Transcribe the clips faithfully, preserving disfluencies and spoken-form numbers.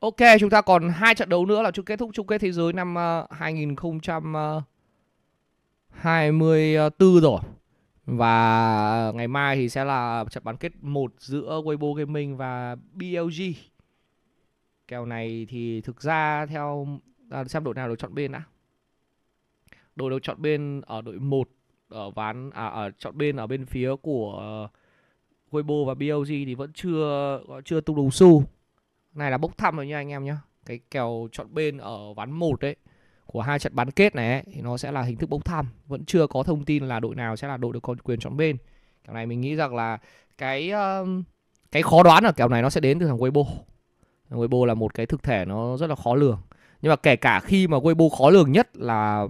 Ok, chúng ta còn hai trận đấu nữa là chung kết thúc chung kết thế giới năm hai nghìn không trăm hai mươi tư rồi. Và ngày mai thì sẽ là trận bán kết một giữa Weibo Gaming và bê lờ giê. Kèo này thì thực ra theo à, xem đội nào được chọn bên đã. Đội được chọn bên ở đội một ở ván à, ở chọn bên ở bên phía của Weibo và bê lờ giê thì vẫn chưa chưa tung đủ xu. Này là bốc thăm rồi nha anh em nhé. Cái kèo chọn bên ở ván một đấy của hai trận bán kết này ấy, thì nó sẽ là hình thức bốc thăm, vẫn chưa có thông tin là đội nào sẽ là đội được còn quyền chọn bên. Kèo này mình nghĩ rằng là cái cái khó đoán ở kèo này nó sẽ đến từ thằng Weibo. Weibo là một cái thực thể nó rất là khó lường. Nhưng mà kể cả khi mà Weibo khó lường nhất là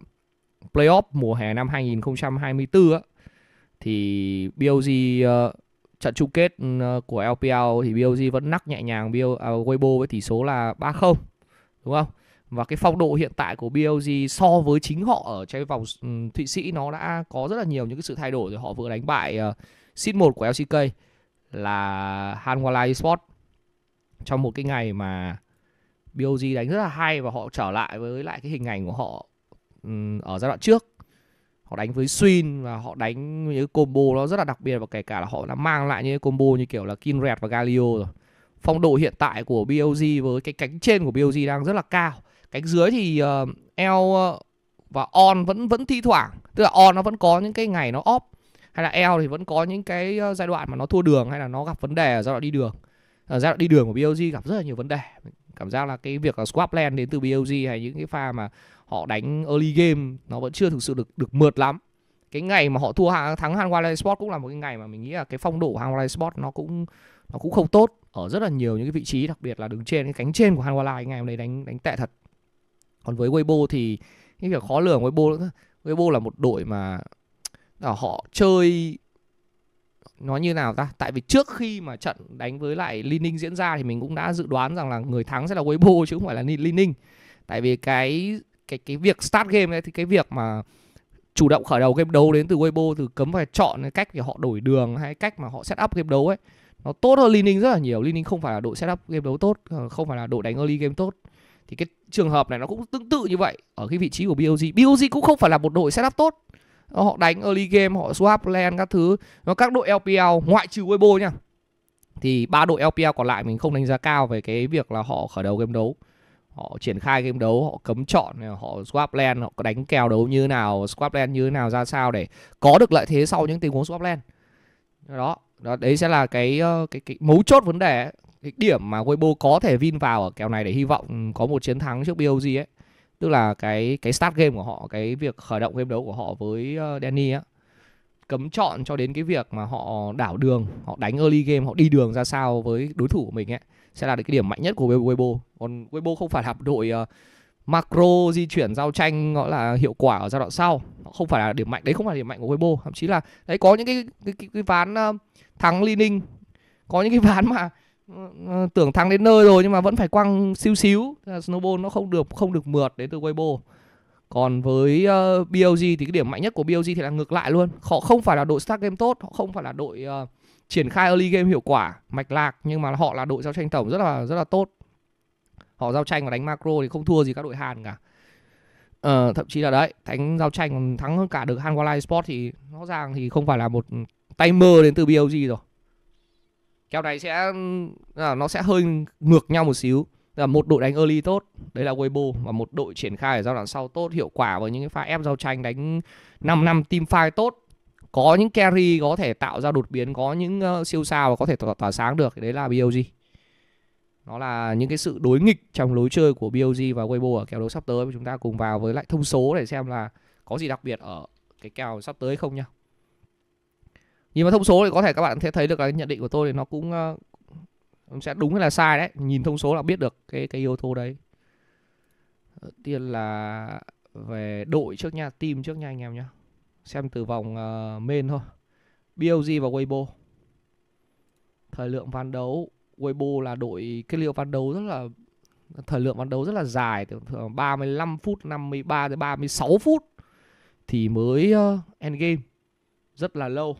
playoff mùa hè năm hai nghìn không trăm hai mươi tư á, thì bê lờ giê trận chung kết của lờ pê lờ thì bê lờ giê vẫn nắc nhẹ nhàng Weibo với tỷ số là ba không, đúng không? Và cái phong độ hiện tại của bê lờ giê so với chính họ ở trong vòng Thụy Sĩ nó đã có rất là nhiều những cái sự thay đổi rồi. Họ vừa đánh bại uh, seed một của lờ xê ca là Hanwha Life Esports trong một cái ngày mà bê lờ giê đánh rất là hay, và họ trở lại với lại cái hình ảnh của họ um, ở giai đoạn trước. Họ đánh với Swain và họ đánh những combo nó rất là đặc biệt, và kể cả là họ đã mang lại những combo như kiểu là King Red và Galio rồi. Phong độ hiện tại của bê lờ giê với cái cánh trên của bê lờ giê đang rất là cao. Cánh dưới thì uh, L và On vẫn vẫn thi thoảng, tức là On nó vẫn có những cái ngày nó off, hay là L thì vẫn có những cái giai đoạn mà nó thua đường hay là nó gặp vấn đề ở giai đoạn đi đường. Ở giai đoạn đi đường của bê lờ giê gặp rất là nhiều vấn đề. Cảm giác là cái việc là swap lane đến từ bê lờ giê hay những cái pha mà họ đánh early game nó vẫn chưa thực sự được được mượt lắm. Cái ngày mà họ thua thắng Hanwha Life Esports cũng là một cái ngày mà mình nghĩ là cái phong độ của Hanwha Life Esports nó cũng nó cũng không tốt ở rất là nhiều những cái vị trí, đặc biệt là đứng trên cái cánh trên của Hanwha Life ngày hôm nay đánh đánh tệ thật. Còn với Weibo thì cái việc khó lường Weibo nữa. Weibo là một đội mà là họ chơi nó như nào ta? Tại vì trước khi mà trận đánh với lại Li Ninh diễn ra thì mình cũng đã dự đoán rằng là người thắng sẽ là Weibo chứ không phải là Li Ninh. Tại vì cái cái cái việc start game ấy, thì cái việc mà chủ động khởi đầu game đấu đến từ Weibo, từ cấm phải chọn cái cách để họ đổi đường hay cách mà họ set up game đấu ấy, nó tốt hơn Li Ninh rất là nhiều. Li Ninh không phải là đội set up game đấu tốt, không phải là đội đánh early game tốt. Thì cái trường hợp này nó cũng tương tự như vậy ở cái vị trí của bê lờ giê. bê lờ giê cũng không phải là một đội setup tốt. Họ đánh early game, họ swap lane các thứ. Và các đội lờ pê lờ ngoại trừ Weibo nha, thì ba đội lờ pê lờ còn lại mình không đánh giá cao về cái việc là họ khởi đầu game đấu, họ triển khai game đấu, họ cấm chọn, họ swap lane, họ đánh kèo đấu như nào, swap lane như nào ra sao để có được lợi thế sau những tình huống swap lane. Đó, đó đấy sẽ là cái cái cái mấu chốt vấn đề ấy. Cái điểm mà Weibo có thể vin vào ở kèo này để hy vọng có một chiến thắng trước bê lờ giê ấy, tức là cái cái start game của họ, cái việc khởi động game đấu của họ với Danny á, cấm chọn cho đến cái việc mà họ đảo đường, họ đánh early game, họ đi đường ra sao với đối thủ của mình ấy, sẽ là cái điểm mạnh nhất của Weibo. Còn Weibo không phải là đội uh, macro di chuyển giao tranh gọi là hiệu quả ở giai đoạn sau, không phải là điểm mạnh, đấy không phải là điểm mạnh của Weibo. Thậm chí là đấy có những cái cái, cái, cái ván uh, thắng Li Ninh, có những cái ván mà tưởng thắng đến nơi rồi nhưng mà vẫn phải quăng xíu xíu, snowball nó không được không được mượt đến từ Weibo. Còn với uh, bê lờ giê thì cái điểm mạnh nhất của bê lờ giê thì là ngược lại luôn. Họ không phải là đội start game tốt, họ không phải là đội uh, triển khai early game hiệu quả, mạch lạc, nhưng mà họ là đội giao tranh tổng rất là rất là tốt. Họ giao tranh và đánh macro thì không thua gì các đội Hàn cả. Uh, thậm chí là đấy, đánh giao tranh còn thắng hơn cả được Hanwha Life Esports thì rõ ràng thì không phải là một tay mơ đến từ bê lờ giê rồi. Kèo này sẽ nó sẽ hơi ngược nhau một xíu, là một đội đánh early tốt, đấy là Weibo, và một đội triển khai ở giai đoạn sau tốt, hiệu quả với những cái pha ép giao tranh, đánh năm năm team fight tốt, có những carry có thể tạo ra đột biến, có những uh, siêu sao và có thể tỏa, tỏa sáng được, đấy là bê lờ giê. Nó là những cái sự đối nghịch trong lối chơi của bê lờ giê và Weibo ở kèo đấu sắp tới. Chúng ta cùng vào với lại thông số để xem là có gì đặc biệt ở cái kèo sắp tới không nhá. Nhìn vào thông số thì có thể các bạn sẽ thấy được là nhận định của tôi thì nó cũng uh, sẽ đúng hay là sai đấy. Nhìn thông số là biết được cái cái yếu tố đấy. Đầu tiên là về đội trước nha, team trước nha anh em nhá. Xem từ vòng uh, main thôi. bê lờ giê và Weibo. Thời lượng ván đấu, Weibo là đội cái liệu ván đấu rất là thời lượng ván đấu rất là dài, từ ba mươi lăm phút, năm mươi ba tới ba mươi sáu phút thì mới uh, end game. Rất là lâu.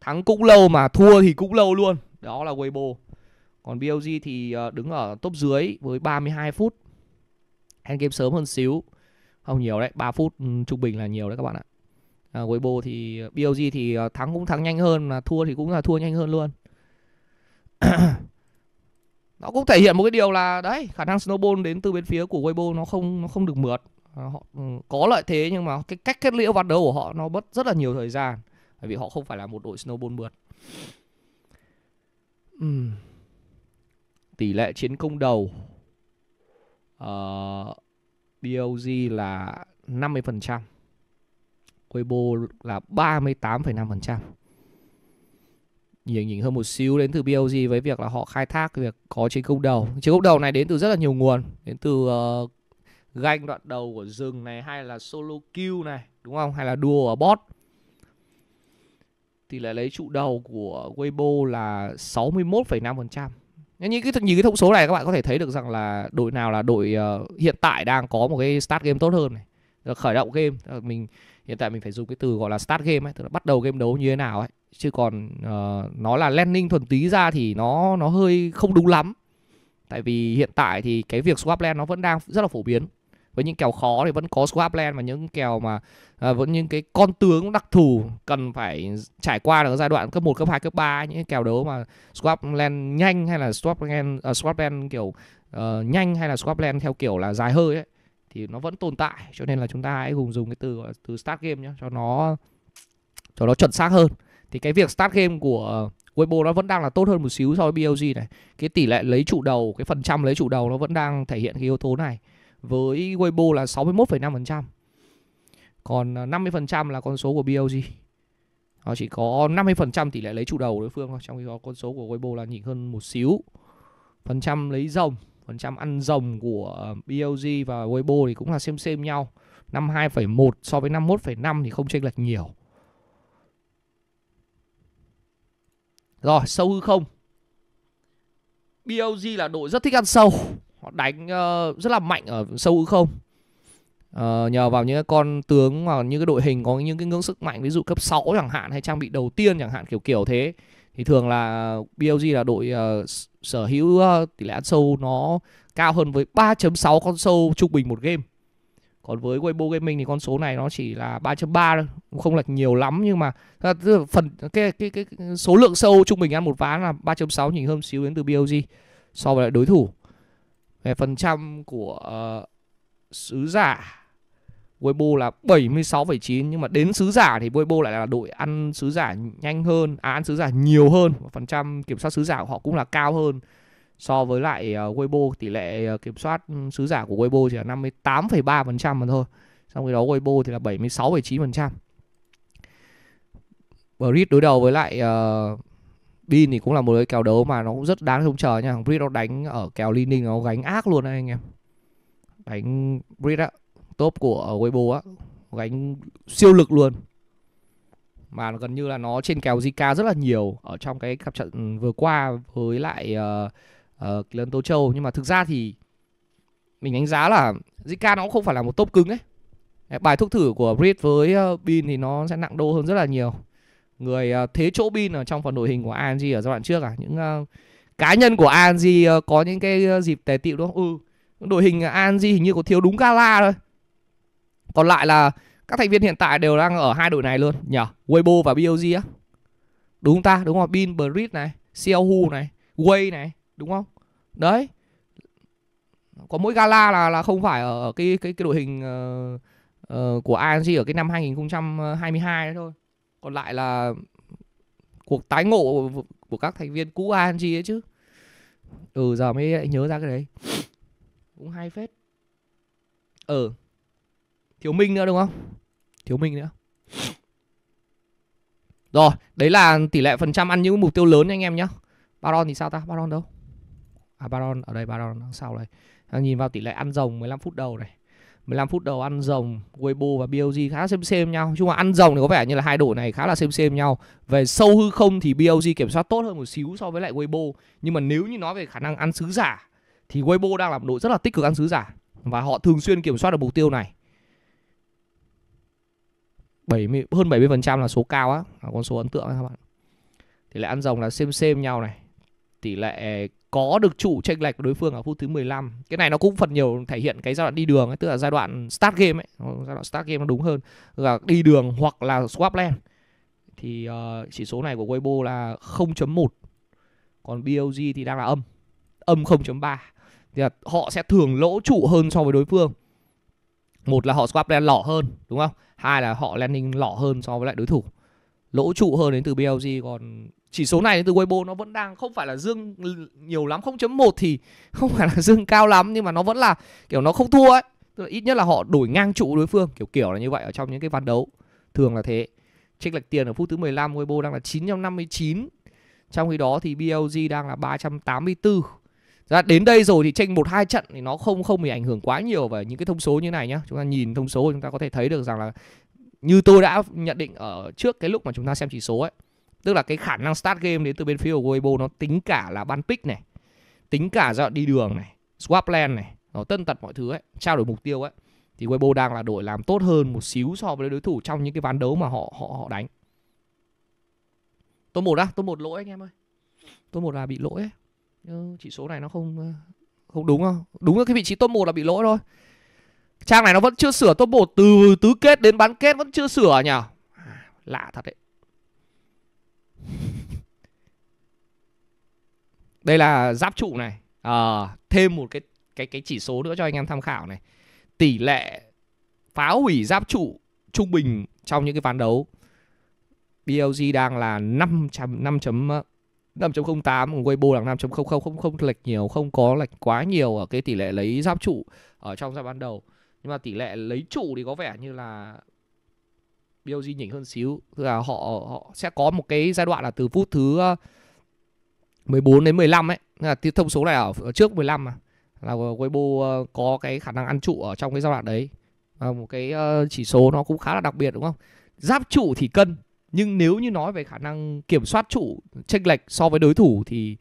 Thắng cũng lâu mà thua thì cũng lâu luôn. Đó là Weibo. Còn bê lờ giê thì đứng ở top dưới với ba mươi hai phút. End game sớm hơn xíu. Không nhiều đấy, ba phút trung bình là nhiều đấy các bạn ạ. À, Weibo thì bê lờ giê thì thắng cũng thắng nhanh hơn, là thua thì cũng là thua nhanh hơn luôn. Nó cũng thể hiện một cái điều là đấy, khả năng snowball đến từ bên phía của Weibo nó không nó không được mượt. Họ có lợi thế nhưng mà cái cách kết liễu vạt đấu của họ nó mất rất là nhiều thời gian, bởi vì họ không phải là một đội snowball mượt. uhm. Tỷ lệ chiến công đầu uh, bê lờ giê là năm mươi phần trăm, Weibo là ba mươi tám phẩy năm phần trăm. Nhìn nhìn hơn một xíu đến từ bê lờ giê với việc là họ khai thác việc có chiến công đầu. Chiến công đầu này đến từ rất là nhiều nguồn, đến từ uh, ganh đoạn đầu của rừng này, hay là solo kill này, đúng không? Hay là đua ở bot. Thì lại lấy trụ đầu của Weibo là sáu mươi mốt phẩy năm phần trăm. Như cái, như cái thông số này các bạn có thể thấy được rằng là đội nào là đội uh, hiện tại đang có một cái start game tốt hơn này. Khởi động game, mình hiện tại mình phải dùng cái từ gọi là start game ấy, tức là bắt đầu game đấu như thế nào ấy. Chứ còn uh, nó là landing thuần tí ra thì nó nó hơi không đúng lắm. Tại vì hiện tại thì cái việc swap lane nó vẫn đang rất là phổ biến. Với những kèo khó thì vẫn có swap lane, và những kèo mà uh, vẫn những cái con tướng đặc thù cần phải trải qua được giai đoạn cấp một, cấp hai, cấp ba, những kèo đấu mà swap lane nhanh hay là swap lane, uh, swap lane kiểu uh, nhanh hay là swap lane theo kiểu là dài hơi ấy, thì nó vẫn tồn tại. Cho nên là chúng ta hãy cùng dùng cái từ gọi là từ start game nhé, cho nó cho nó chuẩn xác hơn. Thì cái việc start game của Weibo nó vẫn đang là tốt hơn một xíu so với bê lờ giê này. Cái tỷ lệ lấy trụ đầu, cái phần trăm lấy trụ đầu nó vẫn đang thể hiện cái yếu tố này. Với Weibo là sáu mươi mốt phẩy năm phần trăm. Còn năm mươi phần trăm là con số của bê lờ giê. Nó chỉ có năm mươi phần trăm tỷ lệ lấy trụ đầu đối phương thôi. Trong khi đó con số của Weibo là nhỉnh hơn một xíu. Phần trăm lấy rồng, phần trăm ăn rồng của bê lờ giê và Weibo thì cũng là xem xem nhau. năm mươi hai phẩy một so với năm mươi mốt phẩy năm thì không chênh lệch nhiều. Rồi, sâu hư không? bê lờ giê là đội rất thích ăn sâu. Họ đánh uh, rất là mạnh ở sâu hư không. Uh, nhờ vào những con tướng và những cái đội hình có những cái ngưỡng sức mạnh, ví dụ cấp sáu chẳng hạn, hay trang bị đầu tiên chẳng hạn, kiểu kiểu thế. Thì thường là bê lờ giê là đội uh, sở hữu uh, tỷ lệ ăn sâu nó cao hơn với ba phẩy sáu con sâu trung bình một game. Còn với Weibo Gaming thì con số này nó chỉ là ba phẩy ba thôi, không lệch nhiều lắm, nhưng mà phần cái cái cái số lượng sâu trung bình ăn một ván là ba phẩy sáu, nhỉnh hơn xíu đến từ bê lờ giê so với lại đối thủ. Về phần trăm của uh, sứ giả, Weibo là bảy mươi sáu phẩy chín, nhưng mà đến sứ giả thì Weibo lại là đội ăn sứ giả nhanh hơn, à, ăn sứ giả nhiều hơn, phần trăm kiểm soát sứ giả của họ cũng là cao hơn. So với lại uh, Weibo, tỷ lệ uh, kiểm soát sứ giả của Weibo chỉ là năm mươi tám phẩy ba phần trăm mà thôi. Trong khi đó Weibo thì là bảy mươi sáu phẩy chín phần trăm. Brit đối đầu với lại uh, Bin thì cũng là một cái kèo đấu mà nó cũng rất đáng trông chờ nha. Brit nó đánh ở kèo Leaning nó gánh ác luôn đấy anh em. Đánh Brit á, top của Weibo á, gánh siêu lực luôn. Mà gần như là nó trên kèo Zeka rất là nhiều ở trong cái cặp trận vừa qua với lại uh, Uh, lần Tô Châu. Nhưng mà thực ra thì mình đánh giá là Zika nó cũng không phải là một top cứng ấy. Bài thuốc thử của Brit với uh, Bin thì nó sẽ nặng đô hơn rất là nhiều. Người uh, thế chỗ Bin ở trong phần đội hình của rờ en giê ở giai đoạn trước à. Những uh, cá nhân của rờ en giê uh, có những cái uh, dịp tề tựu đúng không? Ừ, đội hình rờ en giê hình như có thiếu đúng Gala thôi. Còn lại là các thành viên hiện tại đều đang ở hai đội này luôn nhỉ? Weibo và bê lờ giê á. Đúng không ta? Đúng không? Bin, Brit này, Seo Hu này, Way này, đúng không? Đấy. Có mỗi Gala là là không phải ở cái cái cái đội hình uh, uh, của rờ en giê ở cái năm hai nghìn không trăm hai mươi hai đấy thôi. Còn lại là cuộc tái ngộ của các thành viên cũ rờ en giê ấy chứ. Ừ, giờ mới nhớ ra cái đấy. Cũng hay phết. Ừ. Thiếu Minh nữa đúng không? Thiếu Minh nữa. Rồi, đấy là tỷ lệ phần trăm ăn những mục tiêu lớn anh em nhé. Baron thì sao ta? Baron đâu? À, Baron ở đây, Baron đằng sau đây. Đang nhìn vào tỷ lệ ăn rồng mười lăm phút đầu này. mười lăm phút đầu ăn rồng, Weibo và bê lờ giê khá xem xem nhau. Chung là ăn rồng thì có vẻ như là hai đội này khá là xem xem nhau. Về sâu hư không thì bê lờ giê kiểm soát tốt hơn một xíu so với lại Weibo. Nhưng mà nếu như nói về khả năng ăn sứ giả thì Weibo đang là một đội rất là tích cực ăn sứ giả, và họ thường xuyên kiểm soát được mục tiêu này. bảy mươi, hơn bảy mươi phần trăm là số cao á, là con số ấn tượng đấy các bạn. Tỷ lệ ăn rồng là xem xem nhau này. tỷ lệ có được trụ chênh lệch của đối phương ở phút thứ mười lăm. Cái này nó cũng phần nhiều thể hiện cái giai đoạn đi đường ấy, tức là giai đoạn start game ấy, giai đoạn start game nó đúng hơn, là đi đường hoặc là swap lane. Thì uh, chỉ số này của Weibo là không chấm một, còn bê lờ giê thì đang là âm âm không chấm ba. Thì là họ sẽ thường lỗ trụ hơn so với đối phương. Một là họ swap lane lỏ hơn, đúng không? Hai là họ landing lỏ hơn so với lại đối thủ. Lỗ trụ hơn đến từ bê lờ giê, còn chỉ số này đến từ Weibo nó vẫn đang không phải là dương nhiều lắm. Không chấm một thì không phải là dương cao lắm, nhưng mà nó vẫn là kiểu nó không thua ấy, tức là ít nhất là họ đổi ngang trụ đối phương, kiểu kiểu là như vậy ở trong những cái ván đấu thường là thế. Chênh lệch tiền ở phút thứ mười lăm Weibo đang là chín trăm năm mươi chín, trong khi đó thì bê lờ giê đang là ba trăm tám mươi tư. Ra đến đây rồi thì chênh một hai trận thì nó không không bị ảnh hưởng quá nhiều về những cái thông số như này nhá. Chúng ta nhìn thông số chúng ta có thể thấy được rằng là như tôi đã nhận định ở trước cái lúc mà chúng ta xem chỉ số ấy, tức là cái khả năng start game đến từ bên phía của Weibo nó tính cả là ban pick này, tính cả dọn đi đường này, swap lane này, nó tân tật mọi thứ ấy, trao đổi mục tiêu ấy, thì Weibo đang là đội làm tốt hơn một xíu so với đối thủ trong những cái ván đấu mà họ họ họ đánh. Top một đã, top một lỗi anh em ơi. Top một là bị lỗi ấy. Nhưng chỉ số này nó không không đúng không? Đúng là cái vị trí top một là bị lỗi thôi. Trang này nó vẫn chưa sửa top một, từ tứ kết đến bán kết vẫn chưa sửa nhỉ? Lạ thật đấy. Đây là giáp trụ này, à, thêm một cái cái cái chỉ số nữa cho anh em tham khảo này. Tỷ lệ phá hủy giáp trụ trung bình trong những cái ván đấu. bê lờ giê đang là năm chấm không tám, Weibo đang năm chấm không không, không không lệch nhiều, không có lệch quá nhiều ở cái tỷ lệ lấy giáp trụ ở trong giai đoạn đầu. Nhưng mà tỷ lệ lấy trụ thì có vẻ như là bê lờ giê nhỉnh hơn xíu, tức là họ họ sẽ có một cái giai đoạn là từ phút thứ mười bốn đến mười lăm ấy, là thông số này ở trước mười lăm mà là Weibo có cái khả năng ăn trụ ở trong cái giai đoạn đấy. Và một cái chỉ số nó cũng khá là đặc biệt đúng không? Giáp trụ thì cân, nhưng nếu như nói về khả năng kiểm soát trụ chênh lệch so với đối thủ thì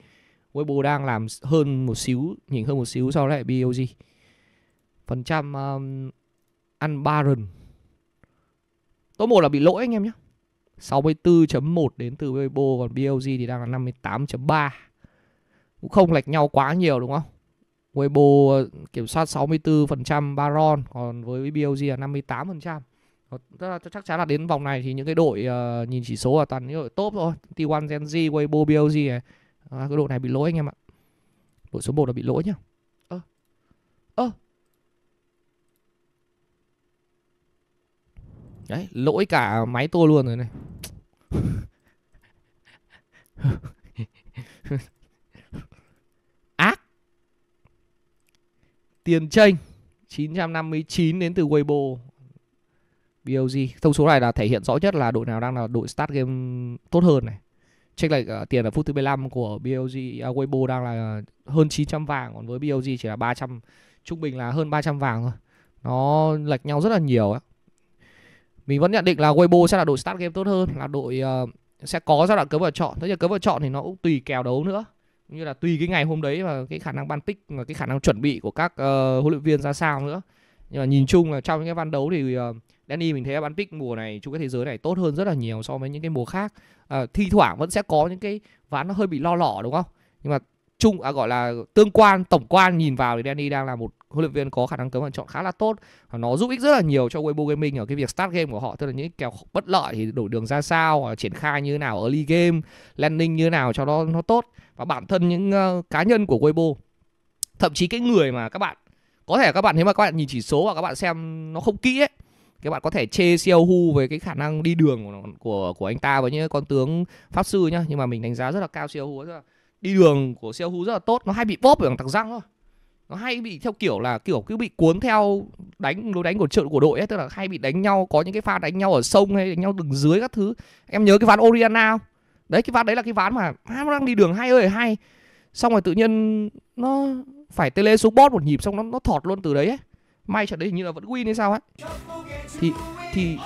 Weibo đang làm hơn một xíu, nhỉnh hơn một xíu so với lại bê lờ giê. Phần trăm um, ăn baron. Top một là bị lỗi anh em nhé. sáu mươi tư chấm một đến từ Weibo, còn bê lờ giê thì đang là năm mươi tám chấm ba. Cũng không lệch nhau quá nhiều đúng không? Weibo kiểm soát sáu mươi tư phần trăm baron, còn với bê lờ giê là năm mươi tám phần trăm. Chắc chắn là đến vòng này thì những cái đội uh, nhìn chỉ số là toàn những đội top thôi. tê một, Gen.G, Weibo, bê lờ giê này. À, cái đội này bị lỗi anh em ạ. Đội số một là bị lỗi nhá. Ơ. Ơ. Đấy, lỗi cả máy tôi luôn rồi này. Ác. Tiền chênh chín trăm năm mươi chín đến từ Weibo, bê lờ giê. Thông số này là thể hiện rõ nhất là đội nào đang là đội start game tốt hơn này. Chênh lệch uh, tiền ở phút thứ mười lăm của bê lờ giê, uh, Weibo đang là hơn chín trăm vàng, còn với bê lờ giê chỉ là ba trăm, trung bình là hơn ba trăm vàng thôi. Nó lệch nhau rất là nhiều ấy. Mình vẫn nhận định là Weibo sẽ là đội start game tốt hơn, là đội uh, sẽ có giai đoạn cấm vào chọn. Thế nhưng cấm vào chọn thì nó cũng tùy kèo đấu nữa, như là tùy cái ngày hôm đấy và cái khả năng ban pick và cái khả năng chuẩn bị của các uh, huấn luyện viên ra sao nữa. Nhưng mà nhìn chung là trong những cái ván đấu thì uh, Danny mình thấy là ban pick mùa này, chung cái thế giới này tốt hơn rất là nhiều so với những cái mùa khác. Uh, thi thoảng vẫn sẽ có những cái ván nó hơi bị lo lỏ đúng không? Nhưng mà chung à, gọi là tương quan, tổng quan nhìn vào thì Danny đang là một huấn luyện viên có khả năng cấm bàn chọn khá là tốt. Nó giúp ích rất là nhiều cho Weibo Gaming ở cái việc start game của họ, tức là những kèo bất lợi thì đổi đường ra sao, triển khai như thế nào, early game, landing như thế nào cho nó nó tốt. Và bản thân những uh, cá nhân của Weibo, thậm chí cái người mà các bạn có thể các bạn thấy mà các bạn nhìn chỉ số và các bạn xem nó không kỹ ấy, các bạn có thể chê Seo Hu về cái khả năng đi đường của của của anh ta với những con tướng pháp sư nhá, nhưng mà mình đánh giá rất là cao Seo Hu, đi đường của Seo Hu rất là tốt. Nó hay bị bóp bởi thằng Tạc Giang thôi. Nó hay bị theo kiểu là kiểu cứ bị cuốn theo đánh lối đánh của trận của đội ấy, tức là hay bị đánh nhau, có những cái pha đánh nhau ở sông hay đánh nhau đường dưới các thứ. Em nhớ cái ván Oriana không? Đấy, cái ván đấy là cái ván mà nó đang đi đường hay ơi hay. Xong rồi tự nhiên nó phải tele xuống bot một nhịp xong nó nó thọt luôn từ đấy ấy. May trận đấy hình như là vẫn win hay sao ấy. Thì thì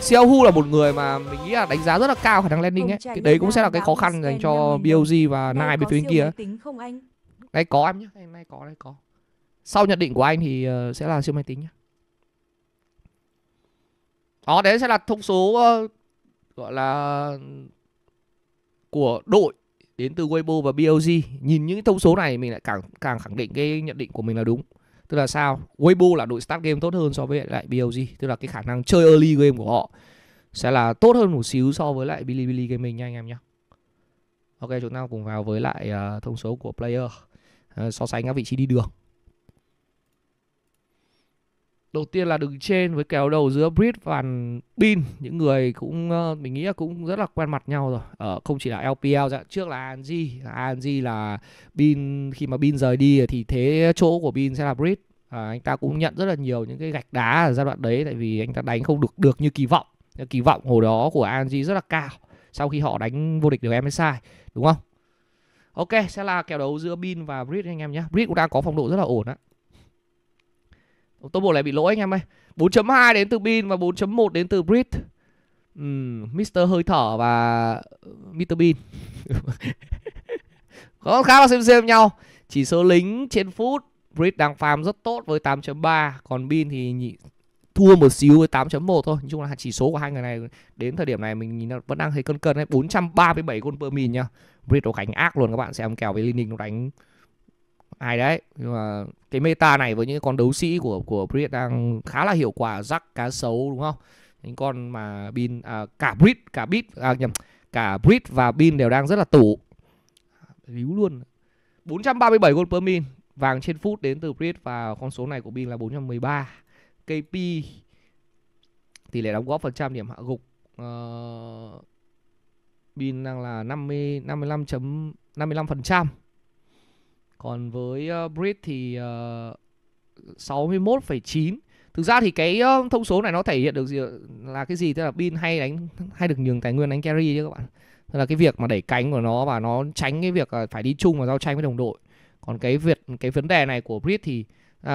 Seo Hu là một người mà mình nghĩ là đánh giá rất là cao khả năng landing ấy. Cái đấy cũng sẽ là cái khó khăn dành cho bê lờ giê và Nai bên phía bên kia. Đây có em nhé, đây có, đây có. Sau nhận định của anh thì sẽ là siêu máy tính nhé. Đó, đấy sẽ là thông số uh, gọi là của đội đến từ Weibo và bê lờ giê. Nhìn những thông số này mình lại càng càng khẳng định cái nhận định của mình là đúng. Tức là sao? Weibo là đội start game tốt hơn so với lại bê lờ giê, tức là cái khả năng chơi early game của họ sẽ là tốt hơn một xíu so với lại Bilibili Gaming nha anh em nhé. Ok, chúng ta cùng vào với lại uh, thông số của player, uh, so sánh các vị trí đi đường. Đầu tiên là đường trên với kèo đầu giữa Brit và Bin, những người cũng uh, mình nghĩ là cũng rất là quen mặt nhau rồi. Ở uh, không chỉ là lờ pê lờ, trước là rờ en giê, rờ en giê là Bin, khi mà Bin rời đi thì thế chỗ của Bin sẽ là Brit. Uh, anh ta cũng nhận rất là nhiều những cái gạch đá ở giai đoạn đấy, tại vì anh ta đánh không được được như kỳ vọng. Kỳ vọng hồi đó của rờ en giê rất là cao sau khi họ đánh vô địch được em ét i, đúng không? Ok, sẽ là kèo đấu giữa Bin và Brit anh em nhé. Brit cũng đang có phong độ rất là ổn á. Tôi bộ lại bị lỗi anh em ơi. bốn chấm hai đến từ Bin và bốn chấm một đến từ Brit. uhm, mít-tơ hơi thở và mít-tơ Bin có khá là xem xem nhau. Chỉ số lính trên phút Brit đang farm rất tốt với tám chấm ba, còn Bin thì nhị thua một xíu với tám chấm một thôi. Nói chung là chỉ số của hai người này đến thời điểm này mình nhìn nó vẫn đang thấy cân cân đấy. bốn trăm ba mươi bảy gold per min nhá. Brit nó đánh ác luôn các bạn, xem kèo với Linh Ninh nó đánh ai đấy. Nhưng mà cái meta này với những con đấu sĩ của của Brit đang khá là hiệu quả, rắc cá sấu đúng không? Những con mà Bin à, cả Brit cả Bit à, nhầm, cả Brit và Bin đều đang rất là tủ. Líu luôn. bốn trăm ba mươi bảy gold per min, vàng trên phút đến từ Brit và con số này của Bin là bốn trăm mười ba. ca pê tỷ lệ đóng góp phần trăm điểm hạ gục uh, Bin đang là năm mươi, năm mươi lăm phẩy năm mươi lăm phần trăm. Còn với uh, Brit thì uh, sáu mươi mốt phẩy chín. Thực ra thì cái uh, thông số này nó thể hiện được gì là cái gì, tức là Bin hay đánh hay được nhường tài nguyên đánh carry chứ các bạn. Tức là cái việc mà đẩy cánh của nó và nó tránh cái việc phải đi chung và giao tranh với đồng đội. Còn cái việc cái vấn đề này của Brit thì uh,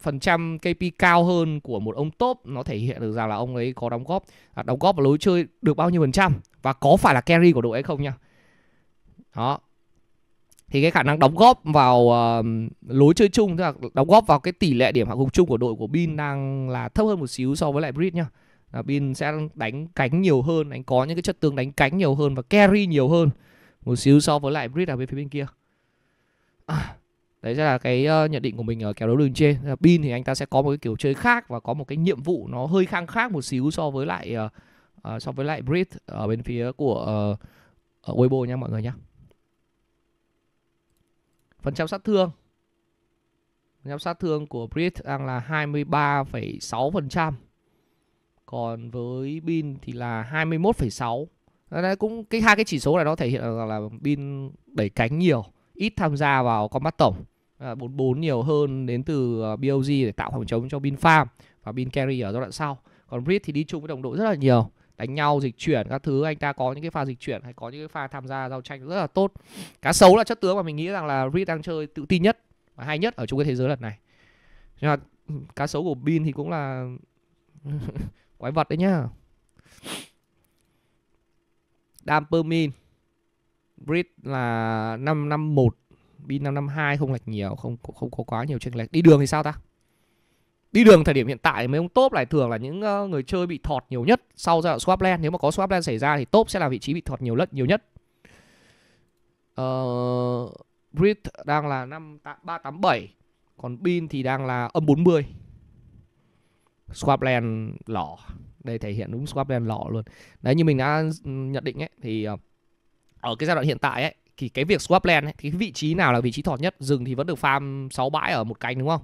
phần trăm ca pê cao hơn của một ông top, nó thể hiện được rằng là ông ấy có đóng góp à, đóng góp vào lối chơi được bao nhiêu phần trăm và có phải là carry của đội hay không nha. Đó. Thì cái khả năng đóng góp vào uh, lối chơi chung, tức là đóng góp vào cái tỷ lệ điểm hạ gục chung của đội của Bin đang là thấp hơn một xíu so với lại Brit nhá. À, Bin sẽ đánh cánh nhiều hơn, anh có những cái chất tướng đánh cánh nhiều hơn và carry nhiều hơn một xíu so với lại Brit ở bên phía bên kia. À. Đấy sẽ là cái nhận định của mình ở kèo đấu đường trên. Bin thì anh ta sẽ có một cái kiểu chơi khác và có một cái nhiệm vụ nó hơi khang khác một xíu so với lại uh, so với lại Brit ở bên phía của uh, Weibo nha mọi người nhé. Phần trăm sát thương, phần trăm sát thương của Brit đang là hai mươi ba phẩy sáu phần trăm, còn với Bin thì là hai mươi mốt phẩy sáu. Đấy cũng cái hai cái chỉ số này nó thể hiện rằng là, là Bin đẩy cánh nhiều, ít tham gia vào combat tổng, à, bốn mươi bốn nhiều hơn đến từ bê lờ giê để tạo khoảng trống cho Bin farm và Bin carry ở giai đoạn sau. Còn Brit thì đi chung với đồng đội rất là nhiều, đánh nhau, dịch chuyển các thứ, anh ta có những cái pha dịch chuyển hay có những cái pha tham gia giao tranh rất là tốt. Cá sấu là chất tướng mà mình nghĩ rằng là Brit đang chơi tự tin nhất và hay nhất ở trong cái thế giới lần này. Nhưng mà cá sấu của Bin thì cũng là quái vật đấy nhá. Dampermin Brit là năm năm một, Bin năm năm hai, không lệch nhiều, không không có quá nhiều chênh lệch. Đi đường thì sao ta? Đi đường thời điểm hiện tại mấy ông top lại thường là những người chơi bị thọt nhiều nhất sau giai đoạn swap lane. Nếu mà có swap lane xảy ra thì top sẽ là vị trí bị thọt nhiều nhất nhiều nhất. Uh, Brit đang là năm ba tám bảy, còn Bin thì đang là âm bốn mươi. Swap lane lỏ, đây thể hiện đúng swap lane lỏ luôn. Đấy như mình đã nhận định ấy thì ở cái giai đoạn hiện tại ấy, thì cái việc swap lane ấy, thì cái vị trí nào là vị trí thọt nhất? Rừng thì vẫn được farm sáu bãi ở một cánh đúng không?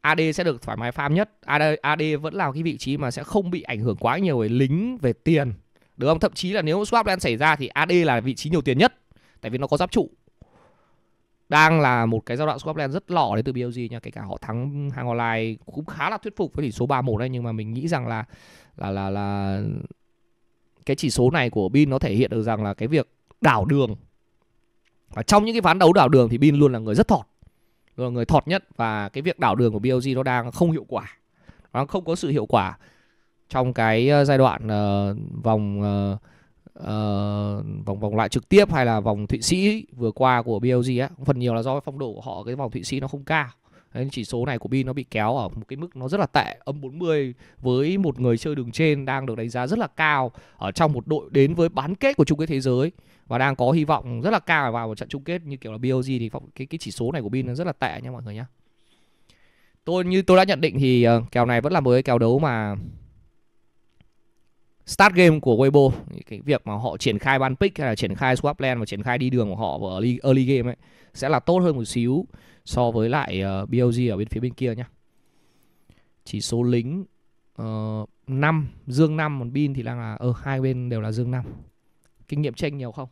a đê sẽ được thoải mái farm nhất. a đê, a đê vẫn là cái vị trí mà sẽ không bị ảnh hưởng quá nhiều về lính, về tiền, được không? Thậm chí là nếu swap lane xảy ra thì a đê là vị trí nhiều tiền nhất, tại vì nó có giáp trụ. Đang là một cái giai đoạn swap lane rất lỏ đến từ bê lờ giê nha. Kể cả họ thắng hàng online cũng khá là thuyết phục với tỷ số ba một đấy, nhưng mà mình nghĩ rằng là là là là cái chỉ số này của Bin nó thể hiện được rằng là cái việc đảo đường, và trong những cái ván đấu đảo đường thì Bin luôn là người rất thọt, luôn là người thọt nhất, và cái việc đảo đường của bê lờ giê nó đang không hiệu quả, nó không có sự hiệu quả trong cái giai đoạn uh, vòng uh, uh, vòng vòng loại trực tiếp hay là vòng Thụy Sĩ vừa qua của bê lờ giê á. Phần nhiều là do phong độ của họ cái vòng Thụy Sĩ nó không cao, Đấy, chỉ số này của Bin nó bị kéo ở một cái mức nó rất là tệ, âm bốn mươi, với một người chơi đường trên đang được đánh giá rất là cao ở trong một đội đến với bán kết của chung kết thế giới và đang có hy vọng rất là cao vào một trận chung kết như kiểu là bê o giê, thì cái cái chỉ số này của Bin nó rất là tệ nha mọi người nhá. Tôi như tôi đã nhận định thì kèo này vẫn là một cái kèo đấu mà start game của Weibo, cái việc mà họ triển khai ban pick hay là triển khai swap lane và triển khai đi đường của họ ở early, early game ấy sẽ là tốt hơn một xíu so với lại uh, bê o giê ở bên phía bên kia nhá. Chỉ số lính uh, năm, dương năm, còn Bin thì đang là ở uh, hai bên đều là dương năm. Kinh nghiệm tranh nhiều không?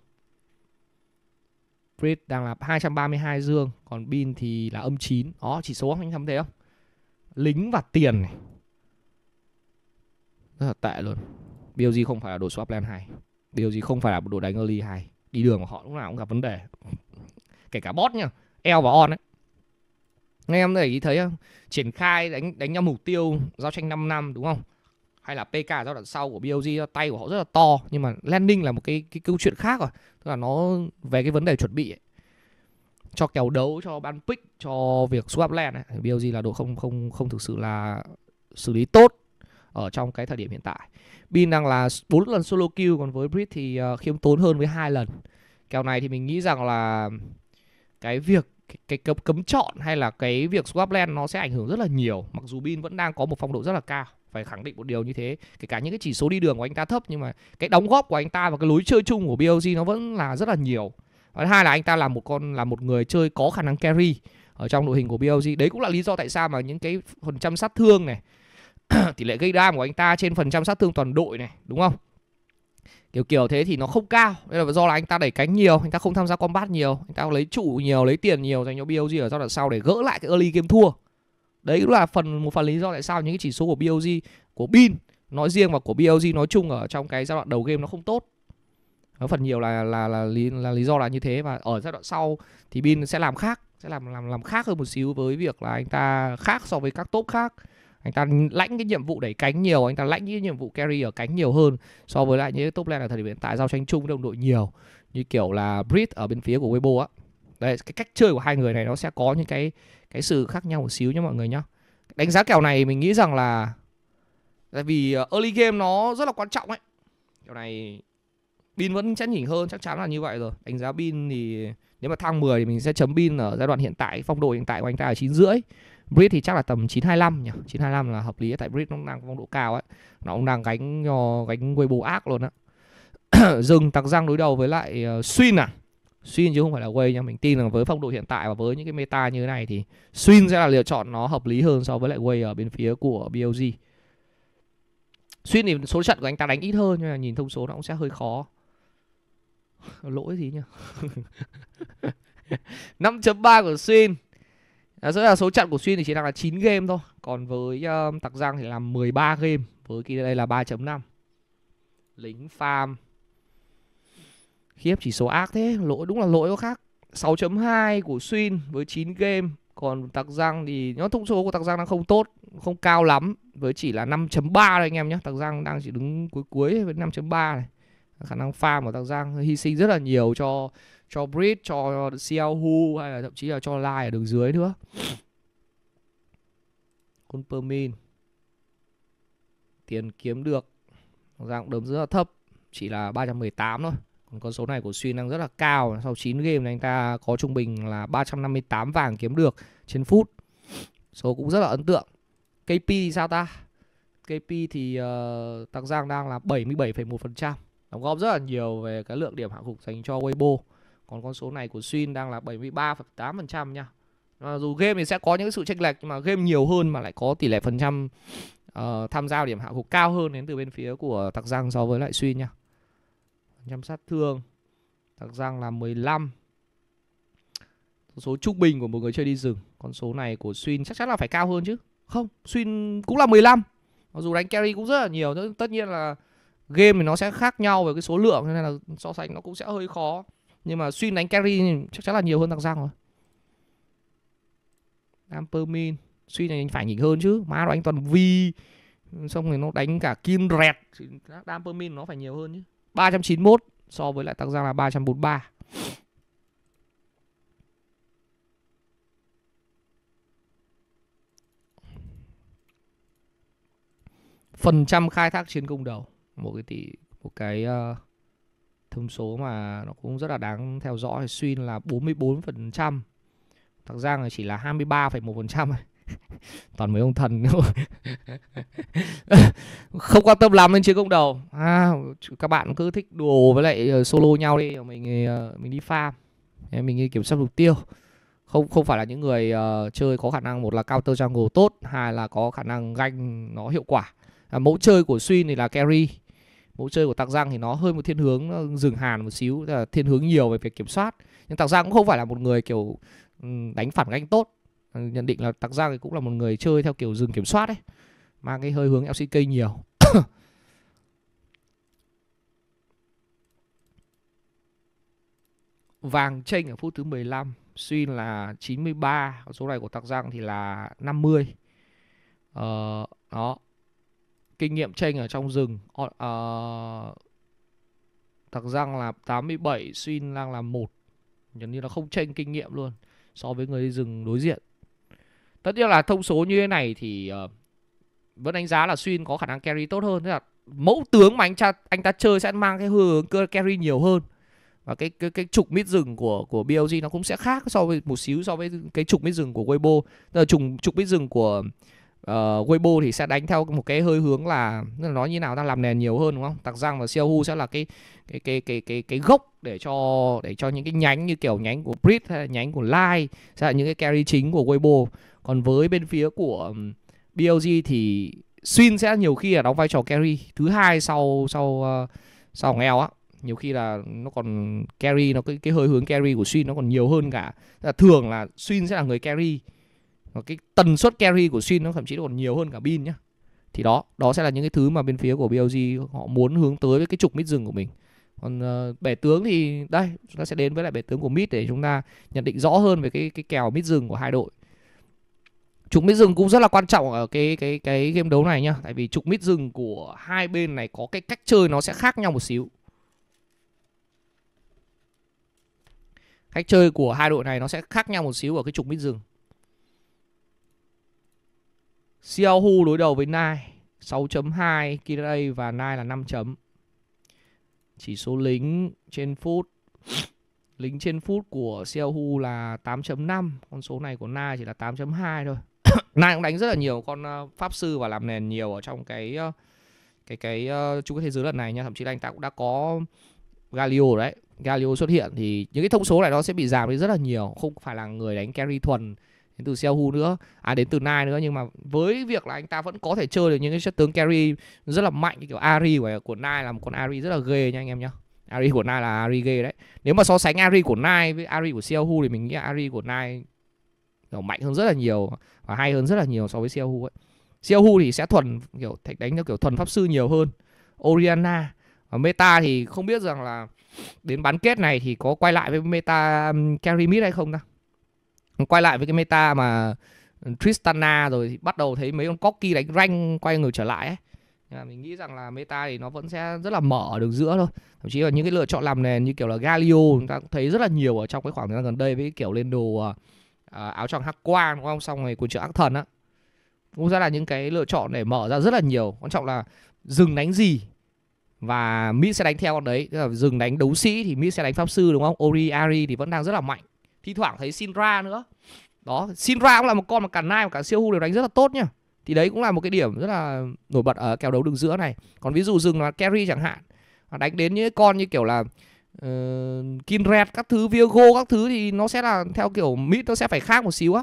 Brit đang là hai trăm ba mươi hai dương, còn Bin thì là âm chín. Đó, chỉ số anh xem thấy không? Lính và tiền này rất là tệ luôn. bê o giê không phải là đồ swap lane hay, bê o giê không phải là đồ đánh early hay, đi đường của họ lúc nào cũng gặp vấn đề, kể cả bot nha, L và On ấy. Nghe em để ý thấy không? Triển khai đánh đánh nhau mục tiêu giao tranh năm năm đúng không? Hay là pê ca giai đoạn sau của bê o giê, tay của họ rất là to, nhưng mà landing là một cái cái câu chuyện khác rồi, tức là nó về cái vấn đề chuẩn bị ấy. Cho kèo đấu, cho ban pick, cho việc swap lane ấy. bê o giê là đồ không không không thực sự là xử lý tốt ở trong cái thời điểm hiện tại. Bin đang là bốn lần solo kill, còn với Brit thì khiêm tốn hơn với hai lần. Kèo này thì mình nghĩ rằng là cái việc cái, cái cấm chọn hay là cái việc swap lane nó sẽ ảnh hưởng rất là nhiều. Mặc dù Bin vẫn đang có một phong độ rất là cao, phải khẳng định một điều như thế. Kể cả những cái chỉ số đi đường của anh ta thấp, nhưng mà cái đóng góp của anh ta và cái lối chơi chung của bê o giê nó vẫn là rất là nhiều. Và hai là anh ta là một con là một người chơi có khả năng carry ở trong đội hình của bê o giê. Đấy cũng là lý do tại sao mà những cái phần trăm sát thương này, tỷ lệ gây đam của anh ta trên phần trăm sát thương toàn đội này, đúng không? Kiểu kiểu thế thì nó không cao. Đây là do là anh ta đẩy cánh nhiều, anh ta không tham gia combat nhiều, anh ta lấy trụ nhiều, lấy tiền nhiều dành cho bê o giê ở giai đoạn sau để gỡ lại cái early game thua. Đấy cũng là phần một phần lý do tại sao những cái chỉ số của bê o giê, của Bin nói riêng và của bê o giê nói chung ở trong cái giai đoạn đầu game nó không tốt. Nó phần nhiều là, là, là, là, lý, là lý do là như thế, và ở giai đoạn sau thì Bin sẽ làm khác, sẽ làm làm làm khác hơn một xíu, với việc là anh ta khác so với các top khác. Anh ta lãnh cái nhiệm vụ đẩy cánh nhiều, anh ta lãnh cái nhiệm vụ carry ở cánh nhiều hơn so với lại những top lane ở thời điểm hiện tại, giao tranh chung đồng đội nhiều như kiểu là Brit ở bên phía của Weibo á. Đấy, cái cách chơi của hai người này nó sẽ có những cái cái sự khác nhau một xíu nhé mọi người nhá. Đánh giá kèo này mình nghĩ rằng là tại vì early game nó rất là quan trọng ấy. Kèo này Bin vẫn sẽ nhỉnh hơn, chắc chắn là như vậy rồi. Đánh giá Bin thì nếu mà thang mười thì mình sẽ chấm Bin ở giai đoạn hiện tại, phong độ hiện tại của anh ta ở chín rưỡi. Brit thì chắc là tầm chín hai lăm nhỉ. chín hai lăm là hợp lý, tại Brit nó đang phong độ cao ấy. Nó cũng đang gánh gánh Weibo ác luôn á. Dừng Tạc Giang đối đầu với lại Xuyên à? Swain chứ không phải là Way nha. Mình tin rằng với phong độ hiện tại và với những cái meta như thế này thì Swain sẽ là lựa chọn nó hợp lý hơn so với lại Way ở bên phía của bê o giê. Swain thì số trận của anh ta đánh ít hơn, nhưng mà nhìn thông số nó cũng sẽ hơi khó. Lỗi gì nhỉ? năm chấm ba của Swain. Đó là số trận của Swain thì chỉ đang là chín game thôi, còn với um, Tạc Giang thì là mười ba game, với cái đây là ba chấm năm. Lính farm khiếp, chỉ số ác thế, lỗi đúng là lỗi có khác. sáu chấm hai của Xuyên với chín game, còn Tạc Giang thì nó thông số của Tạc Giang đang không tốt, không cao lắm, với chỉ là năm chấm ba thôi anh em nhé. Tạc Giang đang chỉ đứng cuối cuối với năm chấm ba này. Khả năng farm của Tạc Giang hy sinh rất là nhiều cho cho Brit, cho Seo Hu hay là thậm chí là cho Lai ở đường dưới nữa. Con Permin tiền kiếm được Tạc Giang đấm rất là thấp, chỉ là ba trăm mười tám thôi. Còn con số này của Xuyên đang rất là cao. Sau chín game này anh ta có trung bình là ba trăm năm mươi tám vàng kiếm được trên phút. Số cũng rất là ấn tượng. ca pê thì sao ta? ca pê thì uh, Tạc Giang đang là bảy mươi bảy phẩy một phần trăm, đóng góp rất là nhiều về cái lượng điểm hạng mục dành cho Weibo. Còn con số này của Xuyên đang là bảy mươi ba phẩy tám phần trăm nha. Mà dù game thì sẽ có những sự chênh lệch, nhưng mà game nhiều hơn mà lại có tỷ lệ phần trăm uh, tham gia điểm hạng mục cao hơn đến từ bên phía của Tạc Giang so với lại Xuyên nha. Nhằm sát thương Tạc Giang là mười lăm, số trung bình của một người chơi đi rừng. Con số này của Xuyên chắc chắn là phải cao hơn chứ. Không, Xuyên cũng là mười lăm, mặc dù đánh carry cũng rất là nhiều. Tất nhiên là game thì nó sẽ khác nhau về cái số lượng, nên là so sánh nó cũng sẽ hơi khó. Nhưng mà Xuyên đánh carry chắc chắn là nhiều hơn Tạc Giang rồi. Ampermin Xuyên này anh phải nhỉnh hơn chứ. Má nó anh toàn vi, xong rồi nó đánh cả King Red. Ampermin nó phải nhiều hơn chứ. Ba trăm chín mươi mốt so với lại Tạc Giang là ba trăm bốn mươi ba. phần trăm khai thác chiến công đầu, một cái tỷ một cái uh, thông số mà nó cũng rất là đáng theo dõi. Xuyên là bốn mươi bốn phần trăm, Tạc Giang là chỉ là hai mươi ba phẩy một phần trăm. Toàn mấy ông thần không quan tâm lắm đến chiến công đầu à, các bạn cứ thích đùa với lại solo nhau đi, mình mình đi farm, mình kiểm soát mục tiêu. Không không phải là những người uh, chơi có khả năng, một là counter jungle tốt, hai là có khả năng ganh nó hiệu quả. À, mẫu chơi của Xuyên thì là carry, mẫu chơi của Tạc Giang thì nó hơi một thiên hướng dừng hàn một xíu, là thiên hướng nhiều về việc kiểm soát. Nhưng Tạc Giang cũng không phải là một người kiểu đánh phản ganh tốt. Nhận định là Tạc Giang thì cũng là một người chơi theo kiểu dừng kiểm soát đấy, mang cái hơi hướng lờ xê ca nhiều. Vàng chênh ở phút thứ mười lăm, Xuyên là chín mươi ba, số này của Tạc Giang thì là năm mươi. Ờ, đó. Kinh nghiệm chênh ở trong rừng, ờ, Tạc Giang là tám mươi bảy, Xuyên đang là một. Nhấn như nó không chênh kinh nghiệm luôn so với người đi rừng đối diện. Tất nhiên là thông số như thế này thì uh, vẫn đánh giá là Xuyên có khả năng carry tốt hơn. Thế là mẫu tướng mà anh, cha, anh ta chơi sẽ mang cái hướng carry nhiều hơn. Và cái cái cái trục mid rừng của của bê lờ giê nó cũng sẽ khác so với một xíu so với cái trục mid rừng của Weibo. Tức là trục trục mid rừng của uh, Weibo thì sẽ đánh theo một cái hơi hướng là nói như nào ta làm nền nhiều hơn, đúng không? Tạc Giang và Seo Hu sẽ là cái cái cái cái cái cái gốc để cho để cho những cái nhánh như kiểu nhánh của Brit hay là nhánh của Lai sẽ là những cái carry chính của Weibo. Còn với bên phía của bê lờ giê thì Xuyên sẽ nhiều khi là đóng vai trò carry thứ hai sau sau sau L á. Nhiều khi là nó còn carry, nó cái, cái hơi hướng carry của Xuyên nó còn nhiều hơn cả. Là thường là Xuyên sẽ là người carry, và cái tần suất carry của Xuyên nó thậm chí nó còn nhiều hơn cả Bin nhá. Thì đó, đó sẽ là những cái thứ mà bên phía của bê lờ giê họ muốn hướng tới với cái trục mid rừng của mình. Còn uh, bể tướng thì đây, chúng ta sẽ đến với lại bể tướng của mid để chúng ta nhận định rõ hơn về cái cái kèo mid rừng của hai đội. Trục mid rừng cũng rất là quan trọng ở cái cái cái game đấu này nhá, tại vì trục mid rừng của hai bên này có cái cách chơi nó sẽ khác nhau một xíu. Cách chơi của hai đội này nó sẽ khác nhau một xíu ở cái trục mid rừng. Seo Hu đối đầu với Nai sáu chấm hai, King Red và Nai là năm chấm. Chỉ số lính trên phút, lính trên phút của Seo Hu là tám chấm năm, con số này của Nai chỉ là tám chấm hai thôi. Nai cũng đánh rất là nhiều con pháp sư và làm nền nhiều ở trong cái cái cái chung kết thế giới lần này nha, thậm chí là anh ta cũng đã có Galio đấy. Galio xuất hiện thì những cái thông số này nó sẽ bị giảm đi rất là nhiều. Không phải là người đánh carry thuần đến từ Seo Hu nữa, à đến từ Nai nữa. Nhưng mà với việc là anh ta vẫn có thể chơi được những cái chất tướng carry rất là mạnh, như kiểu Ahri của, của Nai là một con Ahri rất là ghê nha anh em nhá. Ahri của Nai là Ahri ghê đấy. Nếu mà so sánh Ahri của Nai với Ahri của Seo Hu thì mình nghĩ Ahri của Nai kiểu mạnh hơn rất là nhiều và hay hơn rất là nhiều so với Seo Hu ấy. Seo Hu thì sẽ thuần kiểu đánh theo kiểu thuần pháp sư nhiều hơn. Oriana và meta thì không biết rằng là đến bán kết này thì có quay lại với meta carry mid hay không ta. Quay lại với cái meta mà Tristana rồi thì bắt đầu thấy mấy con cocky đánh rank quay ngược trở lại ấy. Nhưng mà mình nghĩ rằng là meta thì nó vẫn sẽ rất là mở ở đường giữa thôi. Thậm chí là những cái lựa chọn làm nền như kiểu là Galio chúng ta cũng thấy rất là nhiều ở trong cái khoảng thời gian gần đây, với cái kiểu lên đồ à, áo choàng hắc quang đúng không, xong rồi quần trượng ác thần á. Cũng ra là những cái lựa chọn để mở ra rất là nhiều. Quan trọng là dừng đánh gì và mid sẽ đánh theo con đấy. Tức là dừng đánh đấu sĩ thì mid sẽ đánh pháp sư đúng không? Ori, Ahri thì vẫn đang rất là mạnh. Thi thoảng thấy Sindra nữa. Đó, Sindra cũng là một con mà cả Nai và cả Seo Hu đều đánh rất là tốt nhá. Thì đấy cũng là một cái điểm rất là nổi bật ở kèo đấu đường giữa này. Còn ví dụ dừng là carry chẳng hạn, đánh đến những con như kiểu là uh, King Red các thứ, Virgo các thứ thì nó sẽ là theo kiểu mid, nó sẽ phải khác một xíu á.